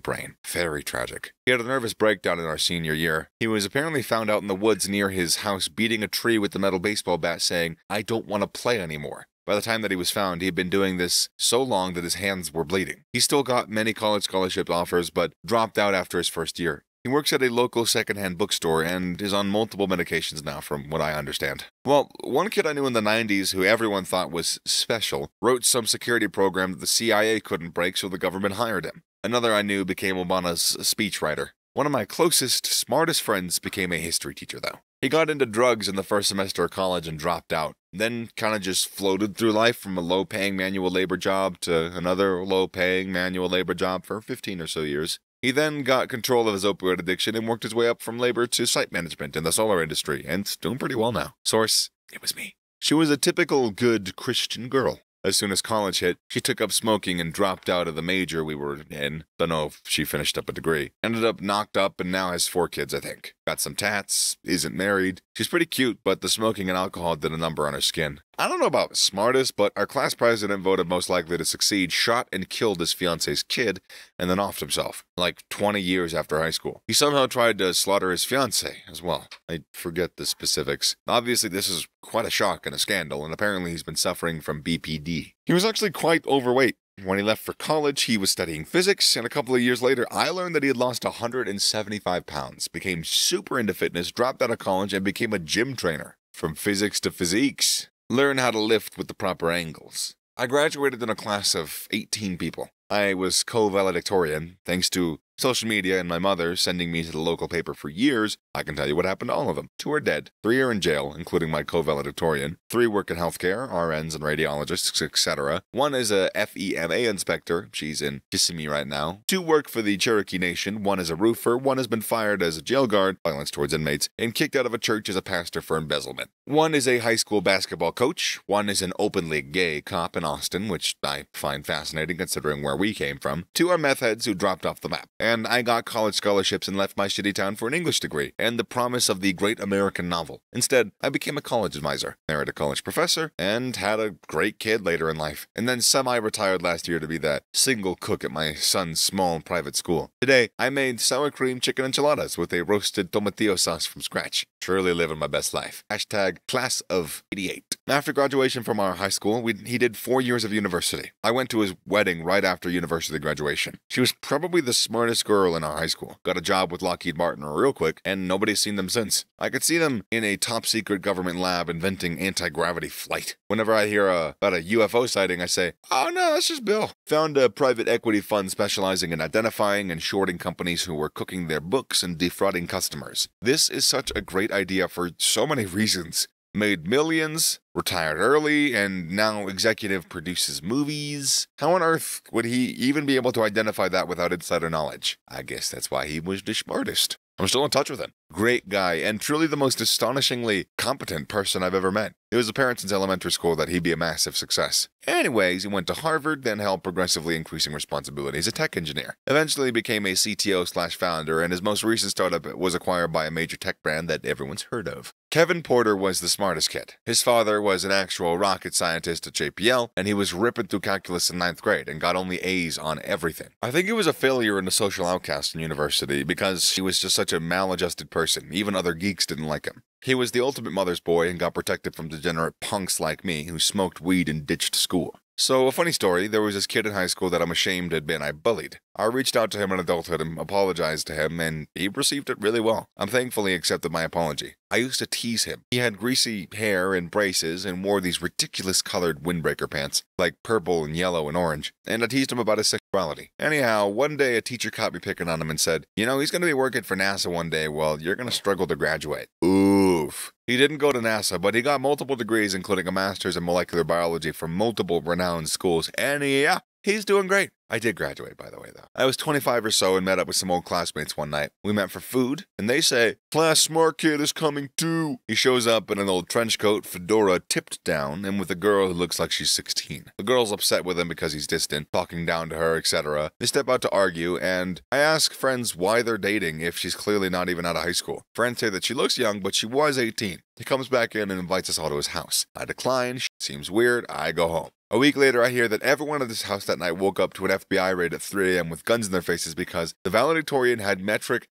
brain. Very tragic. He had a nervous breakdown in our senior year. He was apparently found out in the woods near his house beating a tree with the metal baseball bat, saying, "I don't want to play anymore." By the time that he was found, he had been doing this so long that his hands were bleeding. He still got many college scholarship offers, but dropped out after his first year. He works at a local secondhand bookstore and is on multiple medications now, from what I understand. Well, one kid I knew in the 90s who everyone thought was special wrote some security program that the CIA couldn't break, so the government hired him. Another I knew became Obama's speechwriter. One of my closest, smartest friends became a history teacher, though. He got into drugs in the first semester of college and dropped out, then kind of just floated through life from a low-paying manual labor job to another low-paying manual labor job for 15 or so years. He then got control of his opioid addiction and worked his way up from labor to site management in the solar industry, and is doing pretty well now. Source, it was me. She was a typical good Christian girl. As soon as college hit, she took up smoking and dropped out of the major we were in. Don't know if she finished up a degree. Ended up knocked up and now has 4 kids, I think. Got some tats, isn't married. She's pretty cute, but the smoking and alcohol did a number on her skin. I don't know about smartest, but our class president voted most likely to succeed, shot and killed his fiance's kid, and then offed himself, like 20 years after high school. He somehow tried to slaughter his fiance as well. I forget the specifics. Obviously, this is quite a shock and a scandal, and apparently he's been suffering from BPD. He was actually quite overweight. When he left for college, he was studying physics, and a couple of years later, I learned that he had lost 175 pounds, became super into fitness, dropped out of college, and became a gym trainer. From physics to physiques. Learn how to lift with the proper angles. I graduated in a class of 18 people. I was co-valedictorian. Thanks to social media and my mother sending me to the local paper for years, I can tell you what happened to all of them. 2 are dead, 3 are in jail, including my co-valedictorian, 3 work in healthcare, RNs and radiologists, etc. 1 is a FEMA inspector, she's in Kissimmee right now. 2 work for the Cherokee Nation, 1 is a roofer, 1 has been fired as a jail guard, violence towards inmates, and kicked out of a church as a pastor for embezzlement. 1 is a high school basketball coach, 1 is an openly gay cop in Austin, which I find fascinating considering where we came from. 2 are meth heads who dropped off the map. And I got college scholarships and left my shitty town for an English degree and the promise of the great American novel. Instead, I became a college advisor, married a college professor, and had a great kid later in life, and then semi-retired last year to be that single cook at my son's small private school. Today, I made sour cream chicken enchiladas with a roasted tomatillo sauce from scratch. Truly living my best life. Hashtag class of 88. After graduation from our high school, he did 4 years of university. I went to his wedding right after university graduation. She was probably the smartest first girl in high school, got a job with Lockheed Martin real quick, and nobody's seen them since. I could see them in a top-secret government lab inventing anti-gravity flight. Whenever I hear about a UFO sighting, I say, oh no, that's just Bill. Found a private equity fund specializing in identifying and shorting companies who were cooking their books and defrauding customers. This is such a great idea for so many reasons. Made millions, retired early, and now executive produces movies. How on earth would he even be able to identify that without insider knowledge? I guess that's why he was the smartest. I'm still in touch with him. Great guy, and truly the most astonishingly competent person I've ever met. It was apparent since elementary school that he'd be a massive success. Anyways, he went to Harvard, then held progressively increasing responsibility as a tech engineer. Eventually became a CTO/founder, and his most recent startup was acquired by a major tech brand that everyone's heard of. Kevin Porter was the smartest kid. His father was an actual rocket scientist at JPL, and he was ripping through calculus in 9th grade and got only A's on everything. I think he was a failure and a social outcast in university because he was just such a maladjusted person. Even other geeks didn't like him. He was the ultimate mother's boy and got protected from degenerate punks like me who smoked weed and ditched school. So, a funny story, there was this kid in high school that I'm ashamed had been I bullied. I reached out to him in adulthood and apologized to him, and he received it really well. I'm thankful he accepted my apology. I used to tease him. He had greasy hair and braces and wore these ridiculous colored windbreaker pants, like purple and yellow and orange, and I teased him about his sexuality. Anyhow, one day a teacher caught me picking on him and said, you know, he's going to be working for NASA one day, well, you're going to struggle to graduate. Oof. He didn't go to NASA, but he got multiple degrees, including a master's in molecular biology from multiple renowned schools, and yeah, he's doing great. I did graduate, by the way, though. I was 25 or so and met up with some old classmates one night. We met for food, and they say, class smart kid is coming too. He shows up in an old trench coat, fedora tipped down, and with a girl who looks like she's 16. The girl's upset with him because he's distant, talking down to her, etc. They step out to argue, and I ask friends why they're dating if she's clearly not even out of high school. Friends say that she looks young, but she was 18. He comes back in and invites us all to his house. I decline, she seems weird, I go home. A week later, I hear that everyone at this house that night woke up to an FBI raid at 3 a.m. with guns in their faces because the valedictorian had metric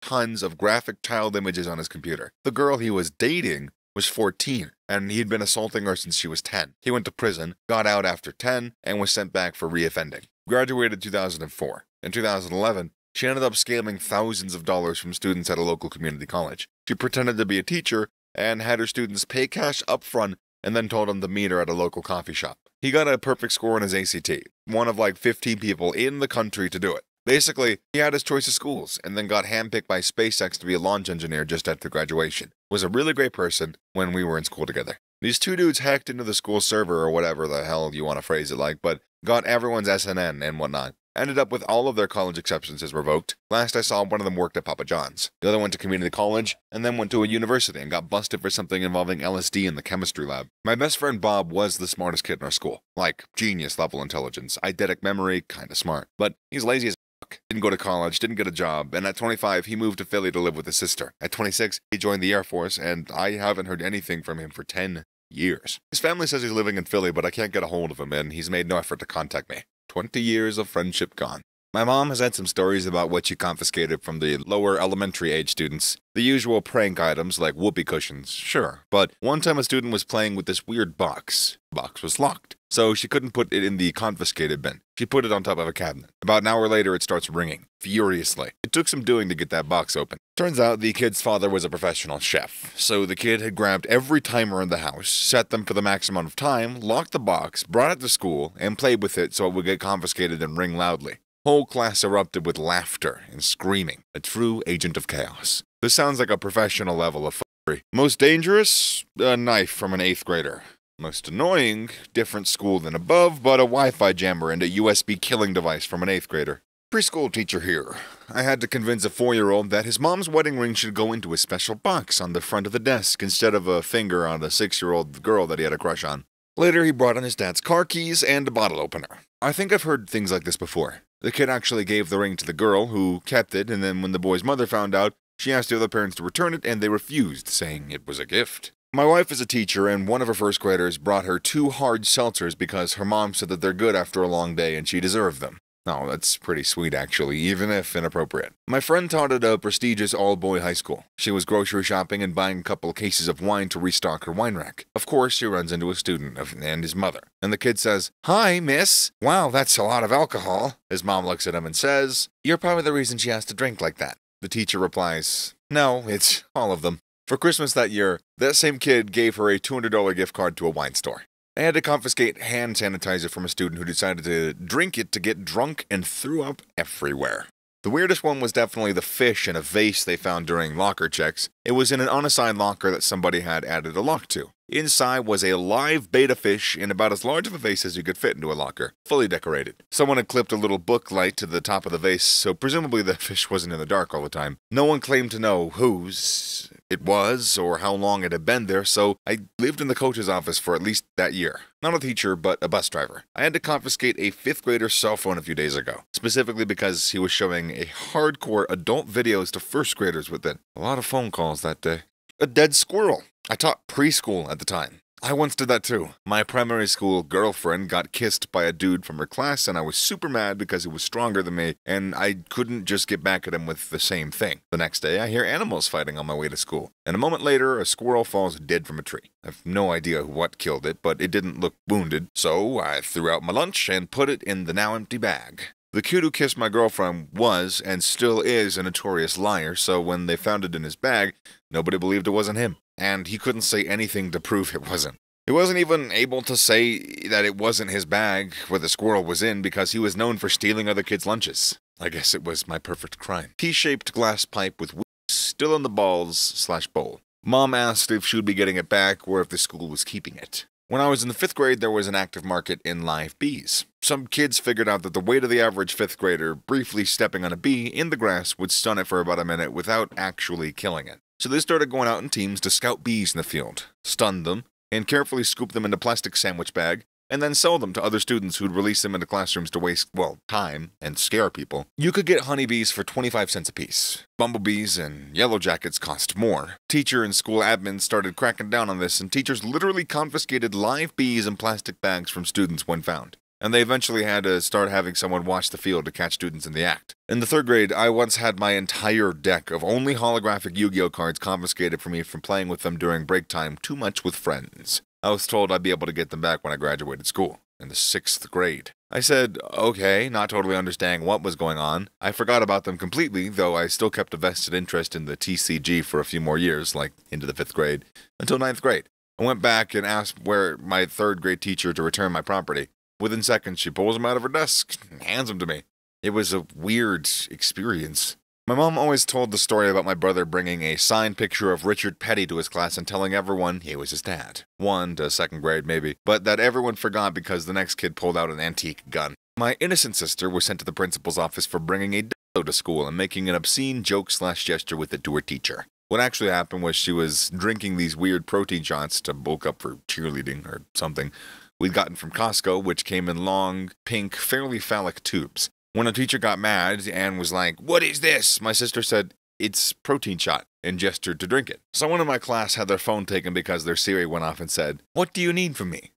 tons of graphic child images on his computer. The girl he was dating was 14, and he'd been assaulting her since she was 10. He went to prison, got out after 10, and was sent back for reoffending. Graduated 2004. In 2011, she ended up scamming thousands of dollars from students at a local community college. She pretended to be a teacher and had her students pay cash up front and then told them to meet her at a local coffee shop. He got a perfect score on his ACT, one of like 15 people in the country to do it. Basically, he had his choice of schools, and then got handpicked by SpaceX to be a launch engineer just after graduation. Was a really great person when we were in school together. These two dudes hacked into the school server or whatever the hell you want to phrase it like, but got everyone's SNN and whatnot. Ended up with all of their college acceptances revoked. Last I saw, one of them worked at Papa John's. The other went to community college, and then went to a university and got busted for something involving LSD in the chemistry lab. My best friend Bob was the smartest kid in our school. Like, genius level intelligence, eidetic memory, kinda smart. But he's lazy as fuck. Didn't go to college, didn't get a job, and at 25, he moved to Philly to live with his sister. At 26, he joined the Air Force, and I haven't heard anything from him for 10 years. His family says he's living in Philly, but I can't get a hold of him, and he's made no effort to contact me. 20 years of friendship gone. My mom has had some stories about what she confiscated from the lower elementary age students. The usual prank items like whoopee cushions, sure. But one time a student was playing with this weird box. The box was locked, so she couldn't put it in the confiscated bin. She put it on top of a cabinet. About an hour later, it starts ringing, furiously. It took some doing to get that box open. Turns out the kid's father was a professional chef, so the kid had grabbed every timer in the house, set them for the maximum amount of time, locked the box, brought it to school, and played with it so it would get confiscated and ring loudly. Whole class erupted with laughter and screaming, a true agent of chaos. This sounds like a professional level of f***ery. Most dangerous? A knife from an 8th grader. Most annoying, different school than above, but a Wi-Fi jammer and a USB killing device from an 8th grader. Preschool teacher here. I had to convince a 4-year-old that his mom's wedding ring should go into a special box on the front of the desk instead of a finger on a 6-year-old girl that he had a crush on. Later, he brought in his dad's car keys and a bottle opener. I think I've heard things like this before. The kid actually gave the ring to the girl, who kept it, and then when the boy's mother found out, she asked the other parents to return it, and they refused, saying it was a gift. My wife is a teacher, and one of her first graders brought her 2 hard seltzers because her mom said that they're good after a long day and she deserved them. Oh, that's pretty sweet, actually, even if inappropriate. My friend taught at a prestigious all-boy high school. She was grocery shopping and buying a couple of cases of wine to restock her wine rack. Of course, she runs into a student and his mother. And the kid says, "Hi, miss. Wow, that's a lot of alcohol." His mom looks at him and says, "You're probably the reason she has to drink like that." The teacher replies, "No, it's all of them." For Christmas that year, that same kid gave her a $200 gift card to a wine store. They had to confiscate hand sanitizer from a student who decided to drink it to get drunk and threw up everywhere. The weirdest one was definitely the fish in a vase they found during locker checks. It was in an unassigned locker that somebody had added a lock to. Inside was a live betta fish in about as large of a vase as you could fit into a locker, fully decorated. Someone had clipped a little book light to the top of the vase, so presumably the fish wasn't in the dark all the time. No one claimed to know whose it was or how long it had been there, so I lived in the coach's office for at least that year. Not a teacher, but a bus driver. I had to confiscate a 5th grader's cell phone a few days ago, specifically because he was showing a hardcore adult videos to 1st graders with it. A lot of phone calls that day. A dead squirrel. I taught preschool at the time. I once did that too. My primary school girlfriend got kissed by a dude from her class, and I was super mad because he was stronger than me, and I couldn't just get back at him with the same thing. The next day, I hear animals fighting on my way to school, and a moment later, a squirrel falls dead from a tree. I have no idea what killed it, but it didn't look wounded, so I threw out my lunch and put it in the now empty bag. The kid who kissed my girlfriend was, and still is, a notorious liar, so when they found it in his bag, nobody believed it wasn't him. And he couldn't say anything to prove it wasn't. He wasn't even able to say that it wasn't his bag where the squirrel was in because he was known for stealing other kids' lunches. I guess it was my perfect crime. P-shaped glass pipe with wheat still in the balls/bowl. Mom asked if she would be getting it back or if the school was keeping it. When I was in the 5th grade, there was an active market in live bees. Some kids figured out that the weight of the average 5th grader briefly stepping on a bee in the grass would stun it for about a minute without actually killing it. So they started going out in teams to scout bees in the field, stun them, and carefully scoop them into plastic sandwich bag, and then sell them to other students who'd release them into classrooms to waste, well, time and scare people. You could get honeybees for 25 cents apiece. Bumblebees and yellow jackets cost more. Teacher and school admins started cracking down on this, and teachers literally confiscated live bees in plastic bags from students when found. And they eventually had to start having someone watch the field to catch students in the act. In the 3rd grade, I once had my entire deck of only holographic Yu-Gi-Oh cards confiscated from me from playing with them during break time too much with friends. I was told I'd be able to get them back when I graduated school, in the 6th grade. I said, okay, not totally understanding what was going on. I forgot about them completely, though I still kept a vested interest in the TCG for a few more years, like into the 5th grade, until 9th grade. I went back and asked where my 3rd grade teacher to return my property. Within seconds, she pulls them out of her desk and hands them to me. It was a weird experience. My mom always told the story about my brother bringing a signed picture of Richard Petty to his class and telling everyone he was his dad. 1 to 2nd grade, maybe, but that everyone forgot because the next kid pulled out an antique gun. My innocent sister was sent to the principal's office for bringing a dildo to school and making an obscene joke/gesture with it to her teacher. What actually happened was she was drinking these weird protein shots to bulk up for cheerleading or something we'd gotten from Costco, which came in long, pink, fairly phallic tubes. When a teacher got mad and was like, "What is this?" my sister said, "It's protein shot," and gestured to drink it. Someone in my class had their phone taken because their Siri went off and said, "What do you need from me?"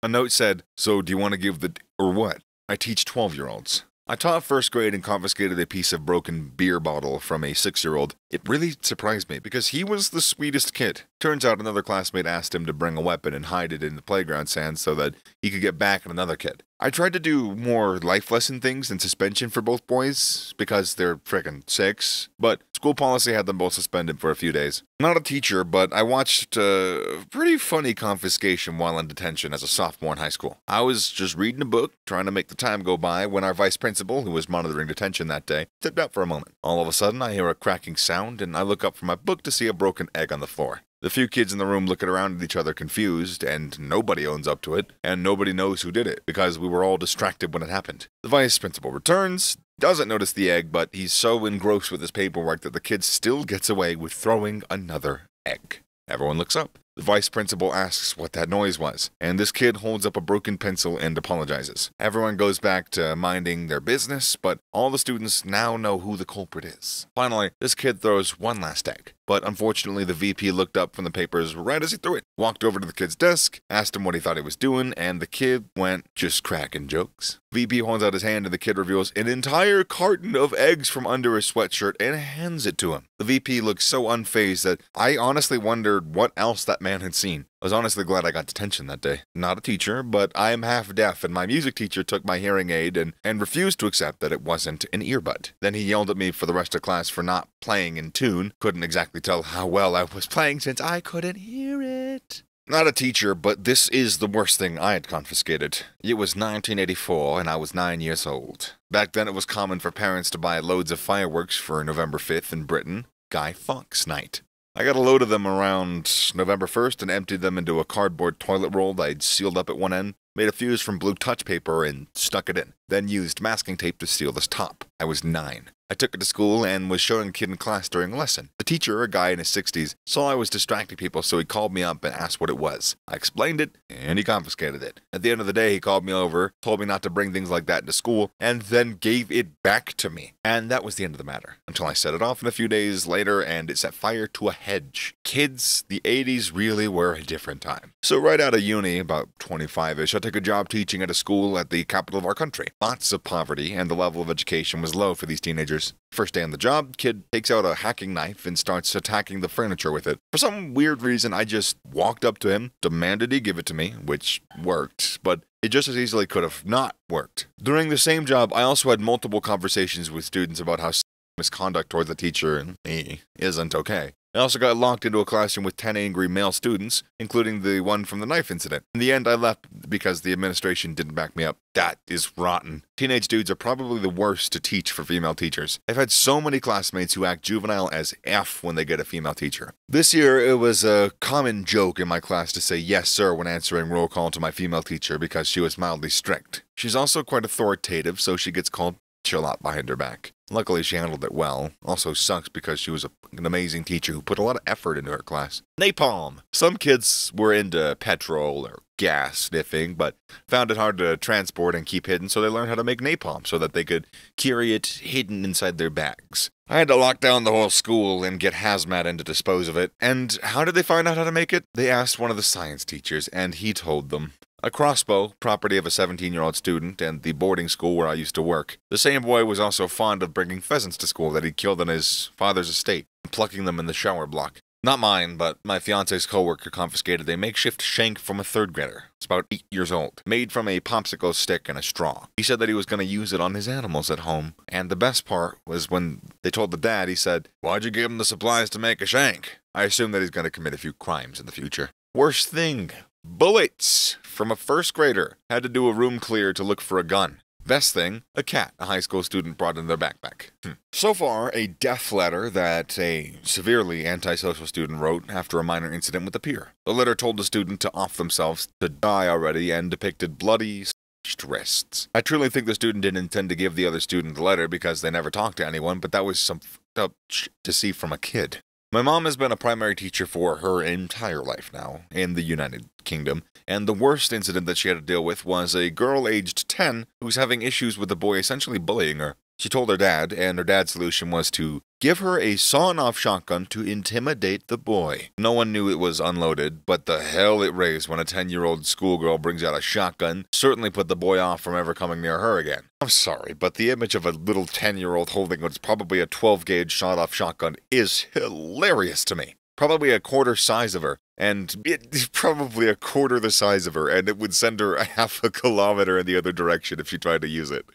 A note said, "So do you want to give the d or what?" I teach 12-year-olds. I taught 1st grade and confiscated a piece of broken beer bottle from a 6-year-old. It really surprised me because he was the sweetest kid. Turns out another classmate asked him to bring a weapon and hide it in the playground sand so that he could get back at another kid. I tried to do more life lesson things and suspension for both boys because they're frickin' 6, but school policy had them both suspended for a few days. Not a teacher, but I watched a pretty funny confiscation while in detention as a sophomore in high school. I was just reading a book, trying to make the time go by, when our vice principal, who was monitoring detention that day, stepped out for a moment. All of a sudden, I hear a cracking sound, and I look up from my book to see a broken egg on the floor. The few kids in the room looking around at each other confused, and nobody owns up to it, and nobody knows who did it, because we were all distracted when it happened. The vice principal returns, doesn't notice the egg, but he's so engrossed with his paperwork that the kid still gets away with throwing another egg. Everyone looks up. The vice principal asks what that noise was, and this kid holds up a broken pencil and apologizes. Everyone goes back to minding their business, but all the students now know who the culprit is. Finally, this kid throws one last egg. but unfortunately the VP looked up from the papers right as he threw it, walked over to the kid's desk, asked him what he thought he was doing, and the kid went, "Just cracking jokes." VP holds out his hand and the kid reveals an entire carton of eggs from under his sweatshirt and hands it to him. The VP looks so unfazed that I honestly wondered what else that man had seen. I was honestly glad I got detention that day. Not a teacher, but I'm half deaf and my music teacher took my hearing aid and refused to accept that it wasn't an earbud. Then he yelled at me for the rest of class for not playing in tune. Couldn't exactly tell how well I was playing since I couldn't hear it. Not a teacher, but this is the worst thing I had confiscated. It was 1984 and I was 9 years old. Back then it was common for parents to buy loads of fireworks for November 5th in Britain, Guy Fawkes Night. I got a load of them around November 1st and emptied them into a cardboard toilet roll that I'd sealed up at one end, made a fuse from blue touch paper and stuck it in, then used masking tape to seal this top. I was 9. I took it to school and was showing a kid in class during a lesson. The teacher, a guy in his 60s, saw I was distracting people, so he called me up and asked what it was. I explained it, and he confiscated it. At the end of the day, he called me over, told me not to bring things like that into school, and then gave it back to me. And that was the end of the matter, until I set it off in a few days later, and it set fire to a hedge. Kids, the 80s really were a different time. So right out of uni, about 25-ish, I took a job teaching at a school at the capital of our country. Lots of poverty, and the level of education was low for these teenagers. First day on the job, kid takes out a hacking knife and starts attacking the furniture with it. For some weird reason, I just walked up to him, demanded he give it to me, which worked, but it just as easily could have not worked. During the same job, I also had multiple conversations with students about how misconduct towards the teacher isn't okay. I also got locked into a classroom with 10 angry male students, including the one from the knife incident. In the end, I left because the administration didn't back me up. That is rotten. Teenage dudes are probably the worst to teach for female teachers. I've had so many classmates who act juvenile as F when they get a female teacher. This year, it was a common joke in my class to say yes sir when answering roll call to my female teacher because she was mildly strict. She's also quite authoritative, so she gets called chill out behind her back. Luckily, she handled it well. Also sucks because she was an amazing teacher who put a lot of effort into her class. Napalm! Some kids were into petrol or gas sniffing, but found it hard to transport and keep hidden, so they learned how to make napalm so that they could carry it hidden inside their bags. I had to lock down the whole school and get hazmat in to dispose of it. And how did they find out how to make it? They asked one of the science teachers, and he told them. A crossbow, property of a 17-year-old student, and the boarding school where I used to work. The same boy was also fond of bringing pheasants to school that he killed on his father's estate, and plucking them in the shower block. Not mine, but my fiance's coworker confiscated a makeshift shank from a third grader. It's about 8 years old, made from a popsicle stick and a straw. He said that he was going to use it on his animals at home, and the best part was when they told the dad, he said, "Why'd you give him the supplies to make a shank?" I assume that he's going to commit a few crimes in the future. Worst thing, bullets from a first grader. Had to do a room clear to look for a gun. Best thing, a cat a high school student brought in their backpack. So far, a death letter that a severely antisocial student wrote after a minor incident with a peer. The letter told the student to off themselves, to die already, and depicted bloody, stretched wrists. I truly think the student didn't intend to give the other student the letter because they never talked to anyone, but that was some fucked up shit to see from a kid. My mom has been a primary teacher for her entire life now, in the United Kingdom, and the worst incident that she had to deal with was a girl aged 10 who was having issues with a boy essentially bullying her. She told her dad, and her dad's solution was to give her a sawn-off shotgun to intimidate the boy. No one knew it was unloaded, but the hell it raised when a 10-year-old schoolgirl brings out a shotgun certainly put the boy off from ever coming near her again. I'm sorry, but the image of a little 10-year-old holding what's probably a 12-gauge sawed-off shotgun is hilarious to me. Probably a quarter size of her, and it's probably a quarter the size of her, and it would send her a half a kilometer in the other direction if she tried to use it.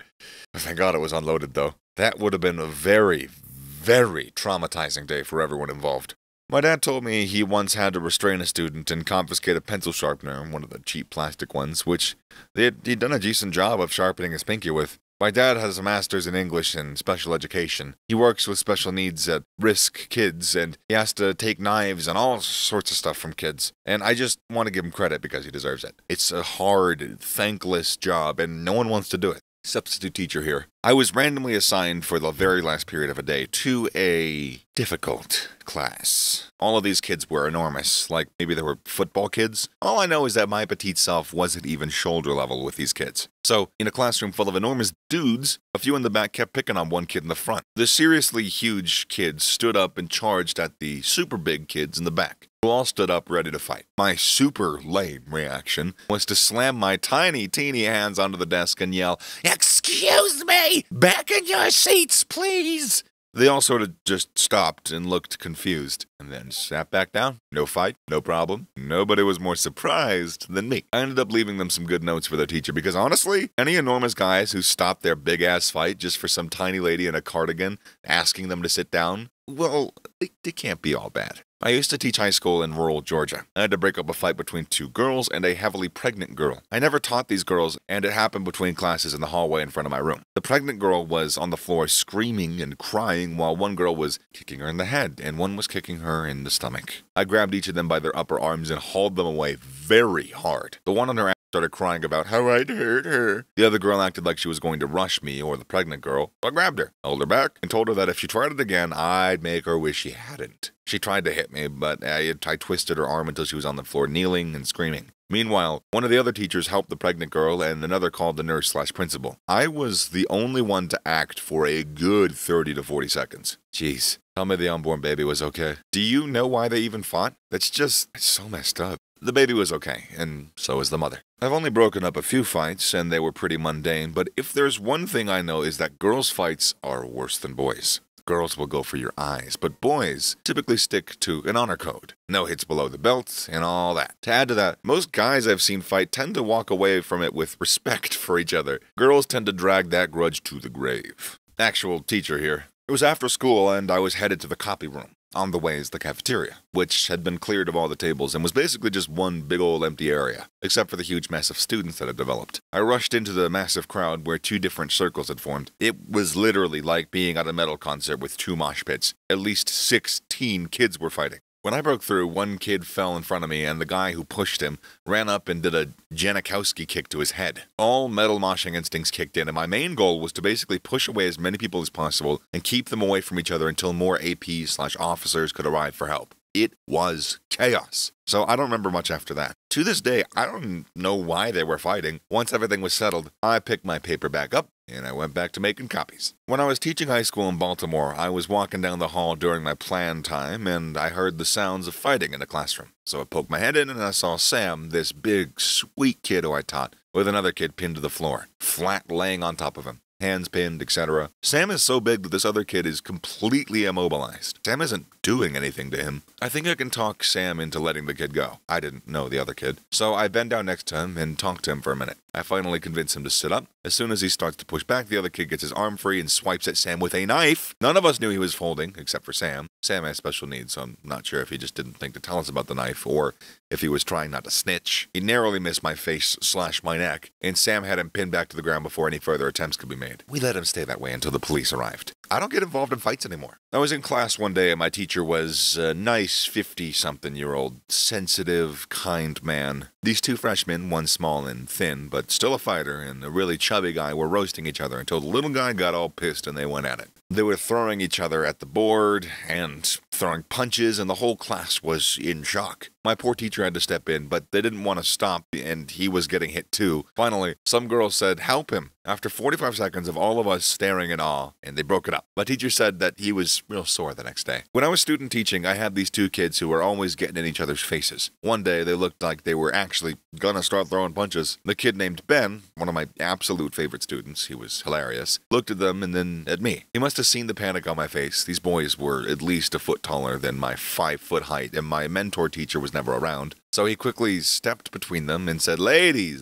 Thank God it was unloaded, though. That would have been a very, very traumatizing day for everyone involved. My dad told me he once had to restrain a student and confiscate a pencil sharpener, one of the cheap plastic ones, which he'd done a decent job of sharpening his pinky with. My dad has a master's in English and special education. He works with special needs at risk kids, and he has to take knives and all sorts of stuff from kids. And I just want to give him credit because he deserves it. It's a hard, thankless job, and no one wants to do it. Substitute teacher here. I was randomly assigned for the very last period of a day to a difficult class. All of these kids were enormous, like maybe they were football kids. All I know is that my petite self wasn't even shoulder level with these kids. So, in a classroom full of enormous dudes, a few in the back kept picking on one kid in the front. The seriously huge kids stood up and charged at the super big kids in the back, who all stood up ready to fight. My super lame reaction was to slam my tiny, teeny hands onto the desk and yell, "Excuse me! Back in your seats, please!" They all sort of just stopped and looked confused, and then sat back down. No fight, no problem. Nobody was more surprised than me. I ended up leaving them some good notes for their teacher, because honestly, any enormous guys who stop their big-ass fight just for some tiny lady in a cardigan asking them to sit down, well, they can't be all bad. I used to teach high school in rural Georgia. I had to break up a fight between two girls and a heavily pregnant girl. I never taught these girls, and it happened between classes in the hallway in front of my room. The pregnant girl was on the floor screaming and crying while one girl was kicking her in the head and one was kicking her in the stomach. I grabbed each of them by their upper arms and hauled them away very hard. The one on her ass started crying about how I'd hurt her. The other girl acted like she was going to rush me or the pregnant girl, so I grabbed her, held her back, and told her that if she tried it again, I'd make her wish she hadn't. She tried to hit me, but I twisted her arm until she was on the floor kneeling and screaming. Meanwhile, one of the other teachers helped the pregnant girl, and another called the nurse/principal. I was the only one to act for a good 30 to 40 seconds. Jeez, tell me the unborn baby was okay. Do you know why they even fought? That's just so messed up. The baby was okay, and so was the mother. I've only broken up a few fights, and they were pretty mundane, but if there's one thing I know is that girls' fights are worse than boys. Girls will go for your eyes, but boys typically stick to an honor code. No hits below the belt, and all that. To add to that, most guys I've seen fight tend to walk away from it with respect for each other. Girls tend to drag that grudge to the grave. Actual teacher here. It was after school, and I was headed to the copy room. On the way is the cafeteria, which had been cleared of all the tables and was basically just one big old empty area, except for the huge mass of students that had developed. I rushed into the massive crowd where two different circles had formed. It was literally like being at a metal concert with two mosh pits. At least 16 kids were fighting. When I broke through, one kid fell in front of me, and the guy who pushed him ran up and did a Janikowski kick to his head. All metal moshing instincts kicked in, and my main goal was to basically push away as many people as possible and keep them away from each other until more AP/officers could arrive for help. It was chaos. So I don't remember much after that. To this day, I don't know why they were fighting. Once everything was settled, I picked my paper back up, and I went back to making copies. When I was teaching high school in Baltimore, I was walking down the hall during my plan time, and I heard the sounds of fighting in the classroom. So I poked my head in, and I saw Sam, this big, sweet kid who I taught, with another kid pinned to the floor, flat laying on top of him, hands pinned, etc. Sam is so big that this other kid is completely immobilized. Sam isn't doing anything to him. I think I can talk Sam into letting the kid go. I didn't know the other kid. So I bend down next to him and talk to him for a minute. I finally convince him to sit up. As soon as he starts to push back, the other kid gets his arm free and swipes at Sam with a knife. None of us knew he was holding, except for Sam. Sam has special needs, so I'm not sure if he just didn't think to tell us about the knife or if he was trying not to snitch. He narrowly missed my face/my neck, and Sam had him pinned back to the ground before any further attempts could be made. We let him stay that way until the police arrived. I don't get involved in fights anymore. I was in class one day, and my teacher was a nice 50-something-year-old, sensitive, kind man. These two freshmen, one small and thin, but still a fighter, and a really chubby guy, were roasting each other until the little guy got all pissed and they went at it. They were throwing each other at the board and throwing punches, and the whole class was in shock. My poor teacher had to step in, but they didn't want to stop, and he was getting hit too. Finally, some girl said, "Help him," after 45 seconds of all of us staring in awe, and they broke it up. My teacher said that he was real sore the next day. When I was student teaching, I had these two kids who were always getting in each other's faces. One day, they looked like they were actually gonna start throwing punches. The kid named Ben, one of my absolute favorite students, he was hilarious, looked at them and then at me. He must have seen the panic on my face. These boys were at least a foot taller than my 5-foot height, and my mentor teacher was never around. So he quickly stepped between them and said, Ladies,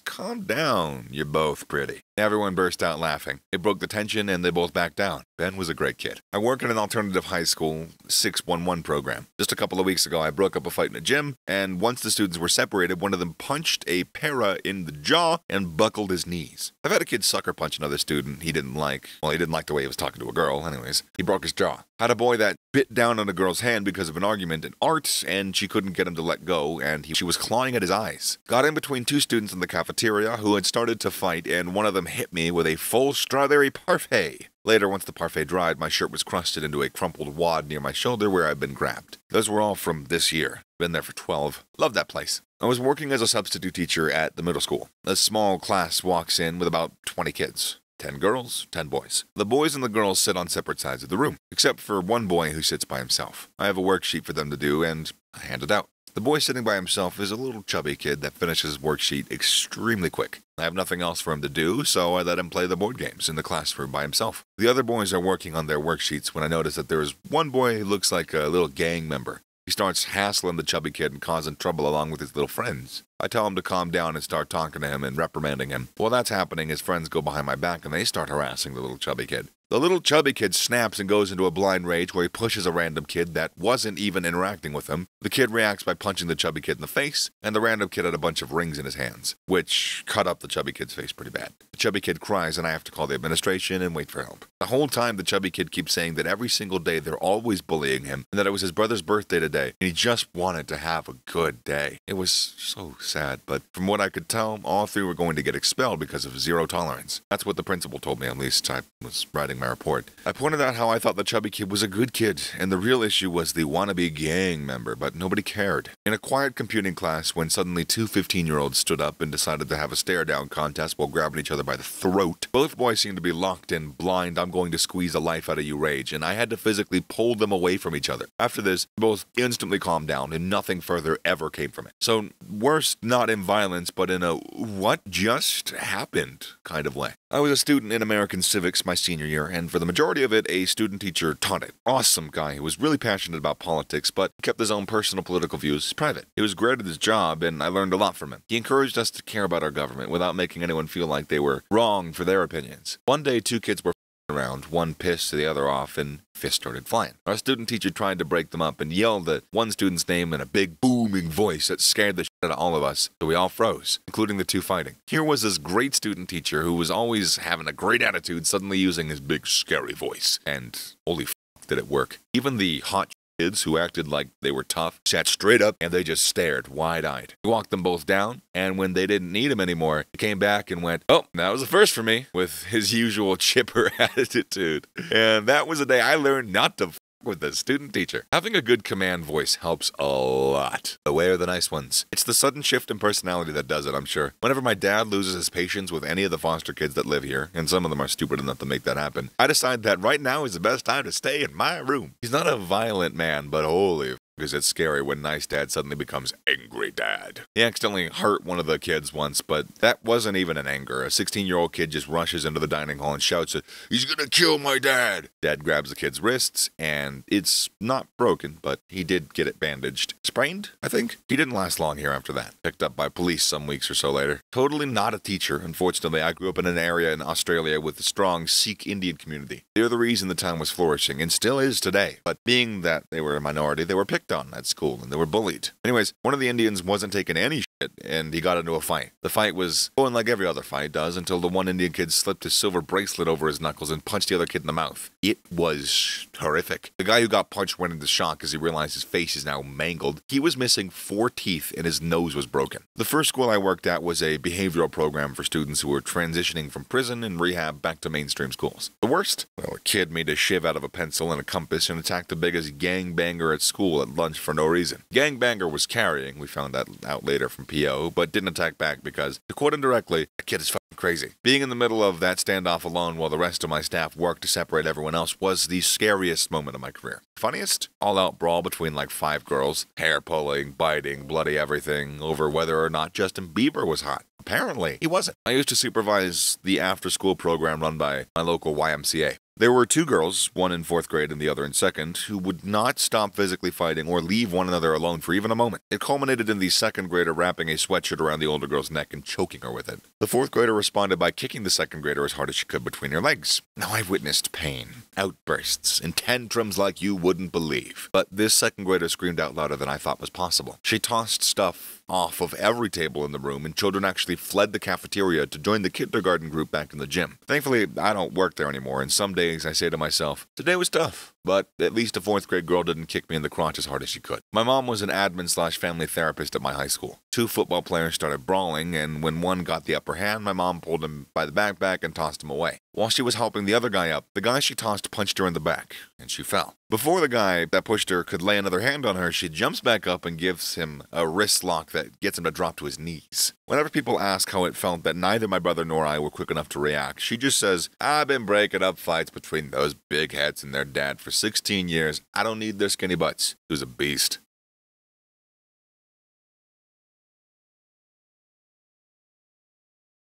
calm down. You're both pretty." Everyone burst out laughing. It broke the tension, and they both backed down. Ben was a great kid. I work at an alternative high school 611 program. Just a couple of weeks ago, I broke up a fight in a gym, and once the students were separated, one of them punched a para in the jaw and buckled his knees. I've had a kid sucker punch another student he didn't like. Well, he didn't like the way he was talking to a girl. Anyways, he broke his jaw. Had a boy that bit down on a girl's hand because of an argument in art, and she couldn't get him to let go, and she was clawing at his eyes. Got in between two students in the cafeteria who had started to fight, and one of them hit me with a full strawberry parfait. Later, once the parfait dried, my shirt was crusted into a crumpled wad near my shoulder where I'd been grabbed. Those were all from this year. Been there for 12. Love that place. I was working as a substitute teacher at the middle school. A small class walks in with about 20 kids. 10 girls, 10 boys. The boys and the girls sit on separate sides of the room, except for one boy who sits by himself. I have a worksheet for them to do, and I hand it out. The boy sitting by himself is a little chubby kid that finishes his worksheet extremely quick. I have nothing else for him to do, so I let him play the board games in the classroom by himself. The other boys are working on their worksheets when I notice that there is one boy who looks like a little gang member. He starts hassling the chubby kid and causing trouble along with his little friends. I tell him to calm down and start talking to him and reprimanding him. While that's happening, his friends go behind my back and they start harassing the little chubby kid. The little chubby kid snaps and goes into a blind rage where he pushes a random kid that wasn't even interacting with him. The kid reacts by punching the chubby kid in the face, and the random kid had a bunch of rings in his hands, which cut up the chubby kid's face pretty bad. The chubby kid cries, and I have to call the administration and wait for help. The whole time, the chubby kid keeps saying that every single day they're always bullying him, and that it was his brother's birthday today, and he just wanted to have a good day. It was so sad, but from what I could tell, all three were going to get expelled because of zero tolerance. That's what the principal told me, at least. I was writing my report. I pointed out how I thought the chubby kid was a good kid, and the real issue was the wannabe gang member, but nobody cared. In a quiet computing class, when suddenly two 15-year-olds stood up and decided to have a stare-down contest while grabbing each other by the throat, both boys seemed to be locked in blind, I'm going to squeeze the life out of you rage, and I had to physically pull them away from each other. After this, both instantly calmed down, and nothing further ever came from it. So, worse not in violence, but in a what just happened kind of way. I was a student in American civics my senior year, and for the majority of it, a student teacher taught it. Awesome guy who was really passionate about politics, but kept his own personal political views private. He was great at his job, and I learned a lot from him. He encouraged us to care about our government without making anyone feel like they were wrong for their opinions. One day, two kids were around, one pissed the other off, and fists started flying. Our student teacher tried to break them up and yelled at one student's name in a big, booming voice that scared the out of all of us, so we all froze, including the two fighting. Here was this great student teacher who was always having a great attitude, suddenly using his big, scary voice. And holy f*** did it work. Even the hot kids who acted like they were tough sat straight up and they just stared wide-eyed. We walked them both down, and when they didn't need him anymore, he came back and went, "Oh, that was a first for me," with his usual chipper attitude. And that was the day I learned not to with the student teacher. Having a good command voice helps a lot. Away are the nice ones. It's the sudden shift in personality that does it, I'm sure. Whenever my dad loses his patience with any of the foster kids that live here, and some of them are stupid enough to make that happen, I decide that right now is the best time to stay in my room. He's not a violent man, but holy because it's scary when nice dad suddenly becomes angry dad. He accidentally hurt one of the kids once, but that wasn't even in anger. A 16-year-old kid just rushes into the dining hall and shouts, "He's gonna kill my dad!" Dad grabs the kid's wrists, and it's not broken, but he did get it bandaged. Sprained, I think? He didn't last long here after that. Picked up by police some weeks or so later. Totally not a teacher. Unfortunately, I grew up in an area in Australia with a strong Sikh Indian community. They're the reason the town was flourishing, and still is today. But being that they were a minority, they were picked on at school, and they were bullied. Anyways, one of the Indians wasn't taking any shit, and he got into a fight. The fight was going like every other fight does, until the one Indian kid slipped his silver bracelet over his knuckles and punched the other kid in the mouth. It was horrific. The guy who got punched went into shock as he realized his face is now mangled. He was missing 4 teeth, and his nose was broken. The first school I worked at was a behavioral program for students who were transitioning from prison and rehab back to mainstream schools. The worst? Well, a kid made a shiv out of a pencil and a compass and attacked the biggest gangbanger at school at lunch for no reason. Gangbanger was carrying, we found that out later from PO, but didn't attack back because, to quote him directly, "That kid is fucking crazy." Being in the middle of that standoff alone while the rest of my staff worked to separate everyone else was the scariest moment of my career. Funniest? All-out brawl between like 5 girls, hair pulling, biting, bloody everything, over whether or not Justin Bieber was hot. Apparently, he wasn't. I used to supervise the after-school program run by my local YMCA. There were 2 girls, one in 4th grade and the other in 2nd, who would not stop physically fighting or leave one another alone for even a moment. It culminated in the 2nd grader wrapping a sweatshirt around the older girl's neck and choking her with it. The 4th grader responded by kicking the 2nd grader as hard as she could between her legs. Now I've witnessed pain, outbursts, and tantrums like you wouldn't believe. But this 2nd grader screamed out louder than I thought was possible. She tossed stuff off of every table in the room, and children actually fled the cafeteria to join the kindergarten group back in the gym. Thankfully, I don't work there anymore, and some days I say to myself, today was tough. but at least a fourth grade girl didn't kick me in the crotch as hard as she could. My mom was an admin/family therapist at my high school. Two football players started brawling, and when one got the upper hand, my mom pulled him by the backpack and tossed him away. While she was helping the other guy up, the guy she tossed punched her in the back, and she fell. Before the guy that pushed her could lay another hand on her, she jumps back up and gives him a wrist lock that gets him to drop to his knees. Whenever people ask how it felt that neither my brother nor I were quick enough to react, she just says, "I've been breaking up fights between those big heads and their dad for 16 years. I don't need their skinny butts." He was a beast.